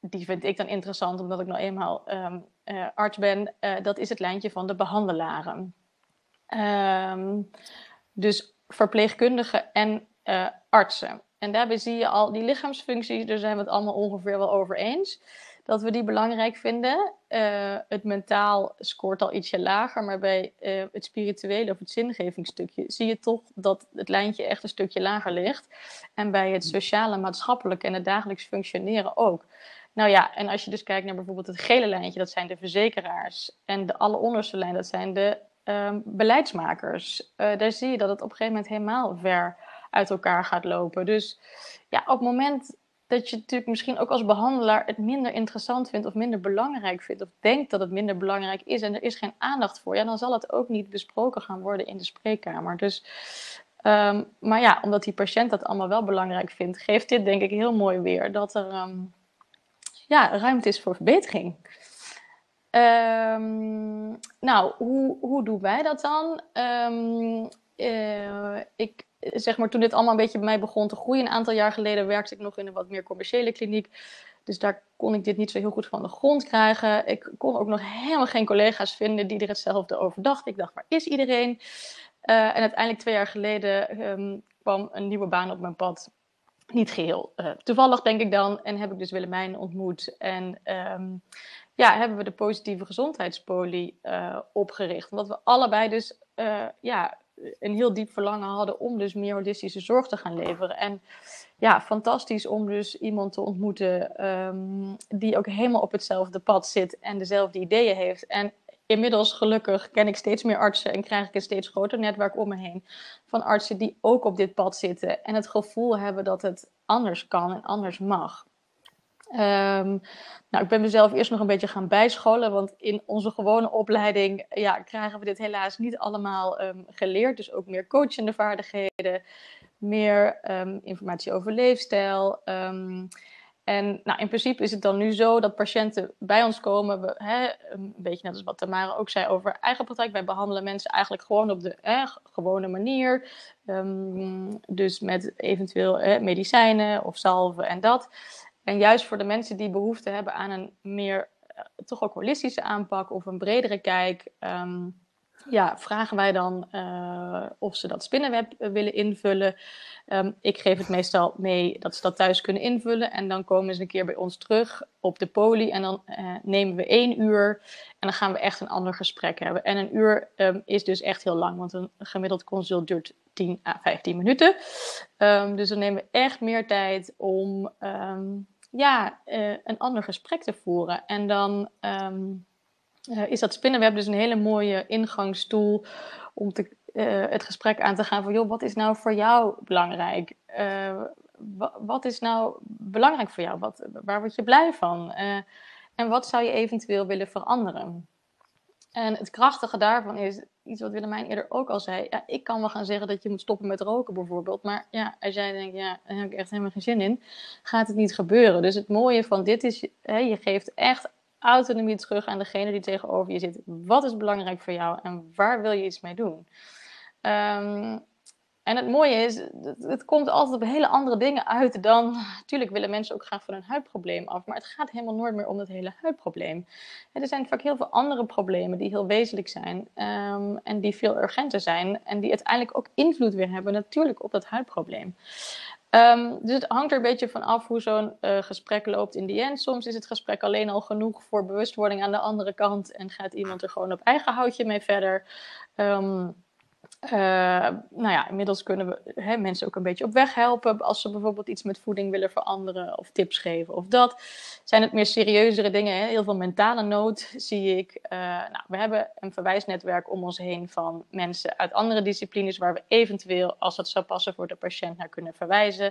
die vind ik dan interessant omdat ik nou eenmaal arts ben, dat is het lijntje van de behandelaren. Dus verpleegkundigen en artsen. En daarbij zie je al die lichaamsfuncties, daar zijn we het allemaal ongeveer wel over eens, dat we die belangrijk vinden. Het mentaal scoort al ietsje lager, maar bij het spirituele of het zingevingsstukje zie je toch dat het lijntje echt een stukje lager ligt. En bij het sociale, maatschappelijke en het dagelijks functioneren ook. Nou ja, en als je dus kijkt naar bijvoorbeeld het gele lijntje, dat zijn de verzekeraars. En de alleronderste lijn, dat zijn de beleidsmakers. Daar zie je dat het op een gegeven moment helemaal ver uit elkaar gaat lopen. Dus ja, op het moment dat je natuurlijk misschien ook als behandelaar het minder interessant vindt of minder belangrijk vindt of denkt dat het minder belangrijk is en er is geen aandacht voor, ja, dan zal het ook niet besproken gaan worden in de spreekkamer. Dus, maar ja, omdat die patiënt dat allemaal wel belangrijk vindt, geeft dit denk ik heel mooi weer dat er ruimte is voor verbetering. Hoe doen wij dat dan? Ik zeg maar, toen dit allemaal een beetje bij mij begon te groeien, een aantal jaar geleden werkte ik nog in een wat meer commerciële kliniek. Dus daar kon ik dit niet zo heel goed van de grond krijgen. Ik kon ook nog helemaal geen collega's vinden die er hetzelfde over dachten. Ik dacht, waar is iedereen? En uiteindelijk 2 jaar geleden kwam een nieuwe baan op mijn pad. Niet geheel toevallig, denk ik dan. En heb ik dus Willemijn ontmoet. En hebben we de positieve gezondheidspolie opgericht. Omdat we allebei dus een heel diep verlangen hadden om dus meer holistische zorg te gaan leveren. En ja, fantastisch om dus iemand te ontmoeten die ook helemaal op hetzelfde pad zit en dezelfde ideeën heeft. En inmiddels gelukkig ken ik steeds meer artsen en krijg ik een steeds groter netwerk om me heen van artsen die ook op dit pad zitten en het gevoel hebben dat het anders kan en anders mag. Ik ben mezelf eerst nog een beetje gaan bijscholen, want in onze gewone opleiding krijgen we dit helaas niet allemaal geleerd. Dus ook meer coachende vaardigheden, meer informatie over leefstijl. In principe is het dan nu zo dat patiënten bij ons komen. We, een beetje net als wat Tamara ook zei over eigen praktijk. Wij behandelen mensen eigenlijk gewoon op de gewone manier. Dus met eventueel medicijnen of zalven en dat. En juist voor de mensen die behoefte hebben aan een meer toch ook holistische aanpak of een bredere kijk, vragen wij dan of ze dat spinnenweb willen invullen. Ik geef het meestal mee dat ze dat thuis kunnen invullen. En dan komen ze een keer bij ons terug op de poli. En dan nemen we 1 uur. En dan gaan we echt een ander gesprek hebben. En 1 uur is dus echt heel lang. Want een gemiddeld consult duurt 10 à 15 minuten. Dus dan nemen we echt meer tijd om een ander gesprek te voeren. En dan is dat spinnenweb dus een hele mooie ingangstoel om het gesprek aan te gaan van, joh, wat is nou voor jou belangrijk? Wat is nou belangrijk voor jou? Waar word je blij van? En wat zou je eventueel willen veranderen? En het krachtige daarvan is iets wat Willemijn eerder ook al zei. Ja, ik kan wel gaan zeggen dat je moet stoppen met roken bijvoorbeeld. Maar ja, als jij denkt, daar heb ik echt helemaal geen zin in, gaat het niet gebeuren. Dus het mooie van dit is, je geeft echt autonomie terug aan degene die tegenover je zit. Wat is belangrijk voor jou en waar wil je iets mee doen? En het mooie is, het komt altijd op hele andere dingen uit dan... Natuurlijk willen mensen ook graag van hun huidprobleem af, maar het gaat helemaal nooit meer om dat hele huidprobleem. En er zijn vaak heel veel andere problemen die heel wezenlijk zijn en die veel urgenter zijn en die uiteindelijk ook invloed weer hebben natuurlijk op dat huidprobleem. Dus het hangt er een beetje van af hoe zo'n gesprek loopt in die end. Soms is het gesprek alleen al genoeg voor bewustwording aan de andere kant en gaat iemand er gewoon op eigen houtje mee verder. Nou ja, inmiddels kunnen we mensen ook een beetje op weg helpen als ze bijvoorbeeld iets met voeding willen veranderen of tips geven of dat. Zijn het meer serieuzere dingen, heel veel mentale nood zie ik. Nou, we hebben een verwijsnetwerk om ons heen van mensen uit andere disciplines waar we eventueel, als dat zou passen voor de patiënt, naar kunnen verwijzen.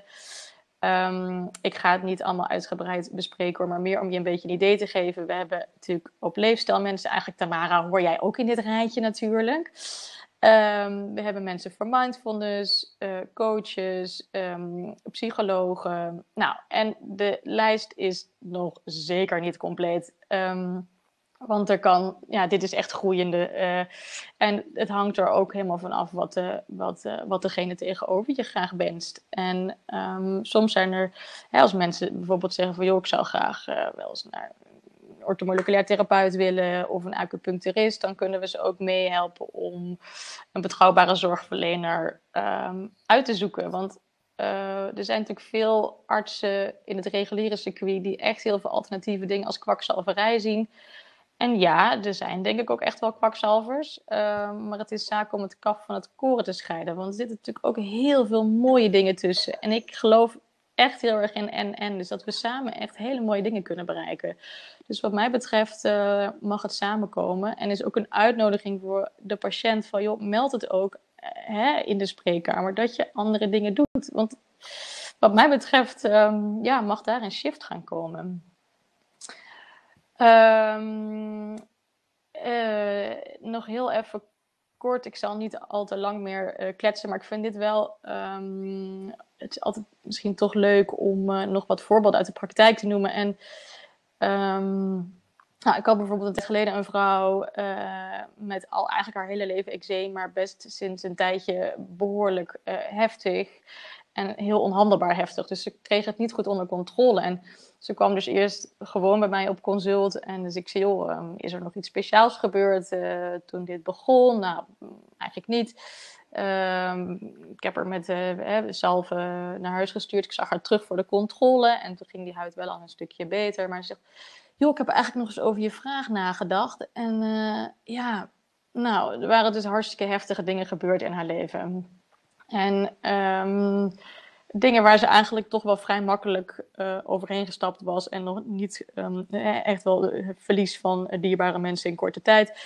Ik ga het niet allemaal uitgebreid bespreken hoor, maar meer om je een beetje een idee te geven. We hebben natuurlijk op leefstijl mensen, eigenlijk Tamara hoor jij ook in dit rijtje natuurlijk. We hebben mensen voor mindfulness, coaches, psychologen. Nou, en de lijst is nog zeker niet compleet. Want er kan, ja, dit is echt groeiende. En het hangt er ook helemaal van af wat degene tegenover je graag wenst. En soms zijn er, als mensen bijvoorbeeld zeggen van joh, ik zou graag wel eens naar orthomoleculair therapeut willen of een acupuncturist, dan kunnen we ze ook meehelpen om een betrouwbare zorgverlener uit te zoeken. Want er zijn natuurlijk veel artsen in het reguliere circuit die echt heel veel alternatieve dingen als kwakzalverij zien. En ja, er zijn denk ik ook echt wel kwakzalvers, maar het is zaak om het kaf van het koren te scheiden. Want er zitten natuurlijk ook heel veel mooie dingen tussen. En ik geloof echt heel erg in en. Dus dat we samen echt hele mooie dingen kunnen bereiken. Dus wat mij betreft mag het samenkomen. En is ook een uitnodiging voor de patiënt van joh, meld het ook in de spreekkamer dat je andere dingen doet. Want wat mij betreft mag daar een shift gaan komen. Nog heel even kort, ik zal niet al te lang meer kletsen, maar ik vind dit wel, het is altijd misschien toch leuk om nog wat voorbeelden uit de praktijk te noemen. En ik had bijvoorbeeld een tijd geleden een vrouw met al eigenlijk haar hele leven eczeem, maar best sinds een tijdje behoorlijk heftig en heel onhandelbaar heftig. Dus ze kreeg het niet goed onder controle en ze kwam dus eerst gewoon bij mij op consult. En dus ik zei, joh, is er nog iets speciaals gebeurd toen dit begon? Nou, eigenlijk niet. Ik heb haar met zalven naar huis gestuurd. Ik zag haar terug voor de controle. En toen ging die huid wel al een stukje beter. Maar ze zegt, joh, ik heb eigenlijk nog eens over je vraag nagedacht. En er waren dus hartstikke heftige dingen gebeurd in haar leven. En dingen waar ze eigenlijk toch wel vrij makkelijk overheen gestapt was. En nog niet echt wel verlies van dierbare mensen in korte tijd.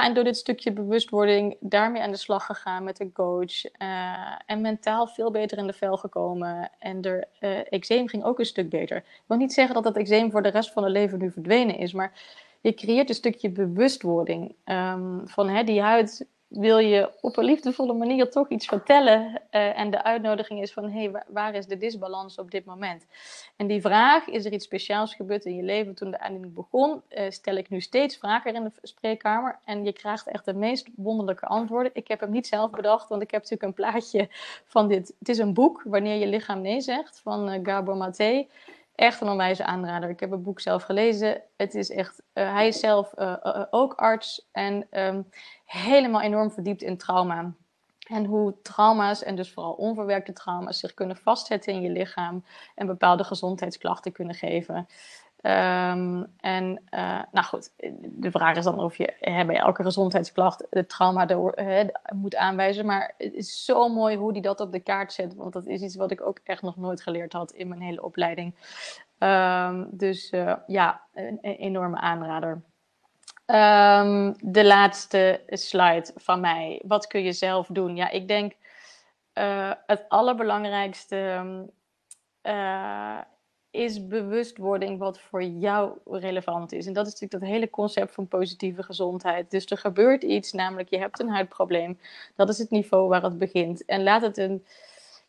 En door dit stukje bewustwording daarmee aan de slag gegaan met een coach. En mentaal veel beter in de vel gekomen. En de eczeem ging ook een stuk beter. Ik wil niet zeggen dat dat eczeem voor de rest van het leven nu verdwenen is. Maar je creëert een stukje bewustwording van die huid. Wil je op een liefdevolle manier toch iets vertellen? En de uitnodiging is van, waar is de disbalans op dit moment? En die vraag, is er iets speciaals gebeurd in je leven toen de aandoening begon? Stel ik nu steeds vaker in de spreekkamer. En je krijgt echt de meest wonderlijke antwoorden. Ik heb hem niet zelf bedacht, want ik heb natuurlijk een plaatje van dit. Het is een boek, Wanneer je lichaam nee zegt, van Gabor Maté. Echt een onwijze aanrader. Ik heb het boek zelf gelezen. Het is echt, hij is zelf ook arts en helemaal enorm verdiept in trauma. En hoe trauma's en dus vooral onverwerkte trauma's zich kunnen vastzetten in je lichaam en bepaalde gezondheidsklachten kunnen geven. De vraag is dan of je bij elke gezondheidsklacht het trauma moet aanwijzen. Maar het is zo mooi hoe die dat op de kaart zet. Want dat is iets wat ik ook echt nog nooit geleerd had in mijn hele opleiding. Een enorme aanrader. De laatste slide van mij. Wat kun je zelf doen? Ja, ik denk het allerbelangrijkste is bewustwording wat voor jou relevant is. En dat is natuurlijk dat hele concept van positieve gezondheid. Dus er gebeurt iets, namelijk je hebt een huidprobleem. Dat is het niveau waar het begint. En laat het een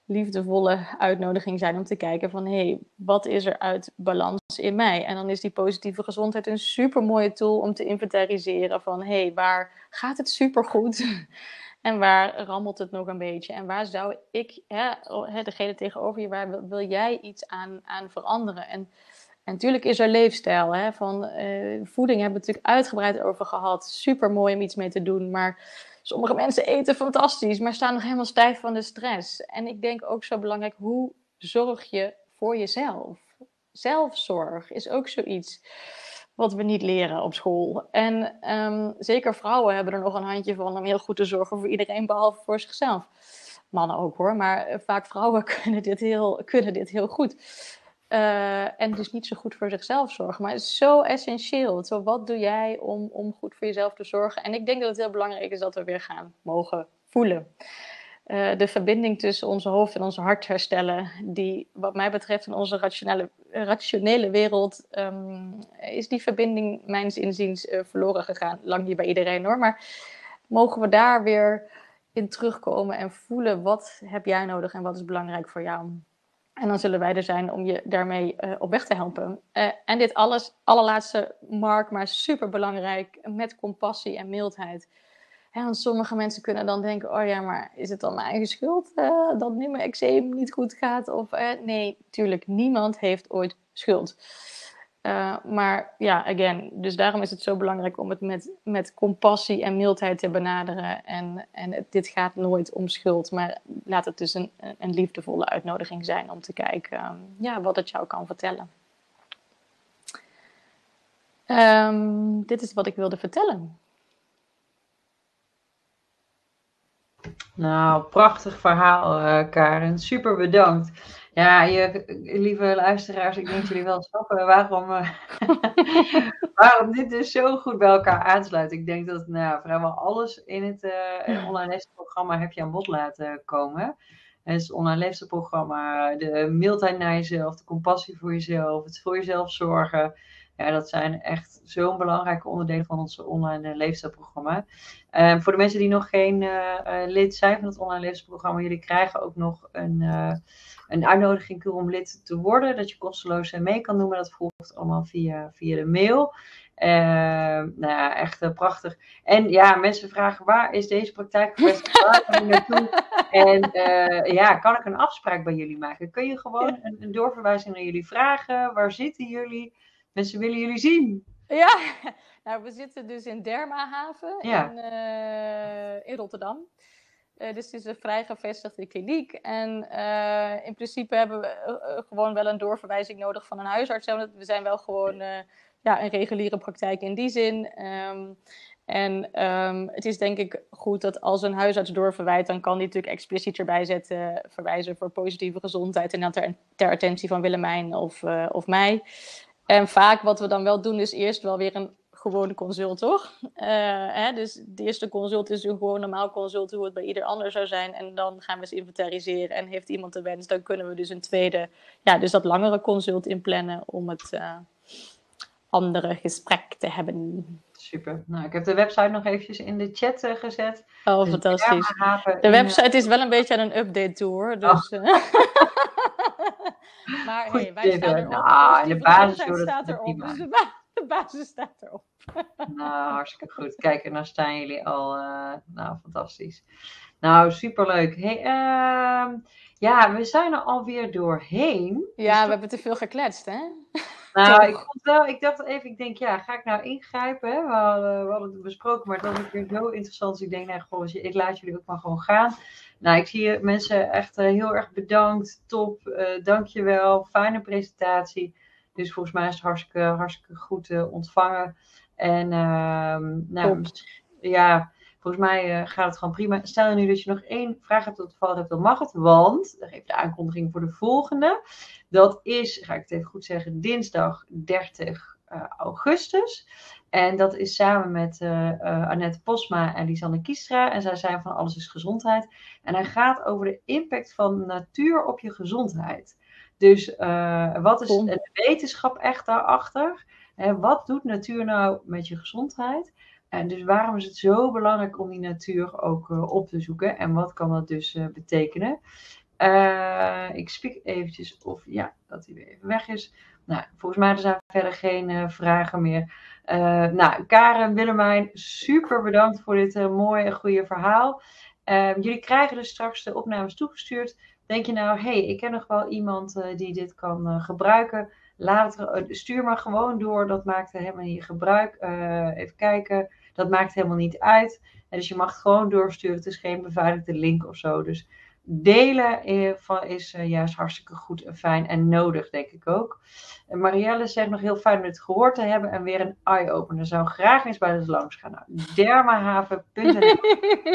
liefdevolle uitnodiging zijn om te kijken van wat is er uit balans in mij? En dan is die positieve gezondheid een supermooie tool om te inventariseren van waar gaat het supergoed? En waar rammelt het nog een beetje? En waar zou ik, degene tegenover je, waar wil jij iets aan veranderen? En natuurlijk is er leefstijl. Van voeding hebben we natuurlijk uitgebreid over gehad. Super mooi om iets mee te doen. Maar Sommige mensen eten fantastisch, maar staan nog helemaal stijf van de stress. En ik denk ook zo belangrijk, hoe zorg je voor jezelf? Zelfzorg is ook zoiets wat we niet leren op school. En zeker vrouwen hebben er nog een handje van om heel goed te zorgen voor iedereen, behalve voor zichzelf. Mannen ook hoor, maar vaak vrouwen kunnen dit heel goed. En dus niet zo goed voor zichzelf zorgen. Maar het is zo essentieel. Zo, wat doe jij om goed voor jezelf te zorgen? En ik denk dat het heel belangrijk is dat we weer gaan mogen voelen. De verbinding tussen ons hoofd en ons hart herstellen. Die wat mij betreft in onze rationele wereld is die verbinding mijns inziens verloren gegaan. Lang niet bij iedereen hoor. Maar mogen we daar weer in terugkomen en voelen wat heb jij nodig en wat is belangrijk voor jou? En dan zullen wij er zijn om je daarmee op weg te helpen. En dit alles, allerlaatste, Mark, maar superbelangrijk, met compassie en mildheid. Hè, want sommige mensen kunnen dan denken, oh ja, maar is het dan mijn eigen schuld dat nu mijn eczeem niet goed gaat? Of nee, tuurlijk, niemand heeft ooit schuld. Maar ja, again, dus daarom is het zo belangrijk om het met compassie en mildheid te benaderen. En dit gaat nooit om schuld, maar laat het dus een liefdevolle uitnodiging zijn om te kijken wat het jou kan vertellen. Dit is wat ik wilde vertellen. Nou, prachtig verhaal, Karen. Super bedankt. Ja, lieve luisteraars, ik denk dat jullie wel snappen waarom dit dus zo goed bij elkaar aansluit. Ik denk dat vrijwel alles in het online leefstijlprogramma heb je aan bod laten komen. Het online leefstijlprogramma, de mildheid naar jezelf, de compassie voor jezelf, het voor jezelf zorgen. Ja, dat zijn echt zo'n belangrijke onderdelen van ons online leefstijlprogramma. Voor de mensen die nog geen lid zijn van het online leefstijlprogramma, jullie krijgen ook nog een uitnodiging om lid te worden. Dat je kosteloos mee kan doen, maar dat volgt allemaal via de mail. Echt prachtig. En ja, mensen vragen, waar is deze praktijk gevestigd? Waar kan ik naartoe? En kan ik een afspraak bij jullie maken? Kun je gewoon een doorverwijzing naar jullie vragen? Waar zitten jullie? Mensen willen jullie zien. Ja, nou, we zitten dus in Dermenhaven in Rotterdam. Dus het is een vrij gevestigde kliniek. En in principe hebben we gewoon wel een doorverwijzing nodig van een huisarts. We zijn wel gewoon een reguliere praktijk in die zin. Het is denk ik goed dat als een huisarts doorverwijst, dan kan die natuurlijk expliciet erbij zetten, verwijzen voor positieve gezondheid. En dan ter attentie van Willemijn of mij. En vaak wat we dan wel doen is eerst wel weer een gewone consult, toch? Dus de eerste consult is een gewoon normaal consult, hoe het bij ieder ander zou zijn. En dan gaan we eens inventariseren. En heeft iemand de wens, dan kunnen we dus een tweede, dus dat langere consult inplannen om het andere gesprek te hebben. Super. Nou, ik heb de website nog eventjes in de chat gezet. Oh, dus fantastisch. De website is wel een beetje aan een update toe, hoor. Dus... Oh. Maar goed, wij staan erop. Dus de basis staat erop. De basis staat erop. Nou, hartstikke goed. Kijk, en dan staan jullie al. Fantastisch. Nou, superleuk. Hey, we zijn er alweer doorheen. Ja, we hebben te veel gekletst, hè? Nou, ga ik nou ingrijpen? Hè? We hadden het besproken, maar dat was weer zo interessant. Dus ik denk, ik laat jullie ook maar gewoon gaan. Nou, ik zie mensen echt heel erg bedankt. Top, dankjewel. Fijne presentatie. Dus volgens mij is het hartstikke goed ontvangen. En volgens mij gaat het gewoon prima. Stel je nu dat je nog één vraag hebt tot toevallig hebt, dan mag het. Want, dan geef ik de aankondiging voor de volgende. Dat is, ga ik het even goed zeggen, dinsdag 30 augustus. En dat is samen met Annette Posma en Lisanne Kistra. En zij zijn van Alles is Gezondheid. En hij gaat over de impact van natuur op je gezondheid. Dus wat is de wetenschap echt daarachter? En wat doet natuur nou met je gezondheid? En dus waarom is het zo belangrijk om die natuur ook op te zoeken? En wat kan dat dus betekenen? Ik spiek eventjes dat hij weer even weg is. Nou, volgens mij zijn er verder geen vragen meer. Karen, Willemijn, super bedankt voor dit mooie en goede verhaal. Jullie krijgen dus straks de opnames toegestuurd. Denk je nou, ik ken nog wel iemand die dit kan gebruiken. Stuur maar gewoon door, dat maakt helemaal niet gebruik. Even kijken. Dat maakt helemaal niet uit. En dus je mag gewoon doorsturen. Het is geen beveiligde link of zo. Dus delen is juist hartstikke goed en fijn en nodig, denk ik ook. En Marielle zegt nog heel fijn om dit gehoord te hebben en weer een eye-opener. Zou graag eens bij ons langs gaan. Nou, dermenhaven.nl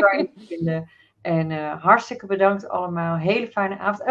kan je vinden. En hartstikke bedankt allemaal. Hele fijne avond.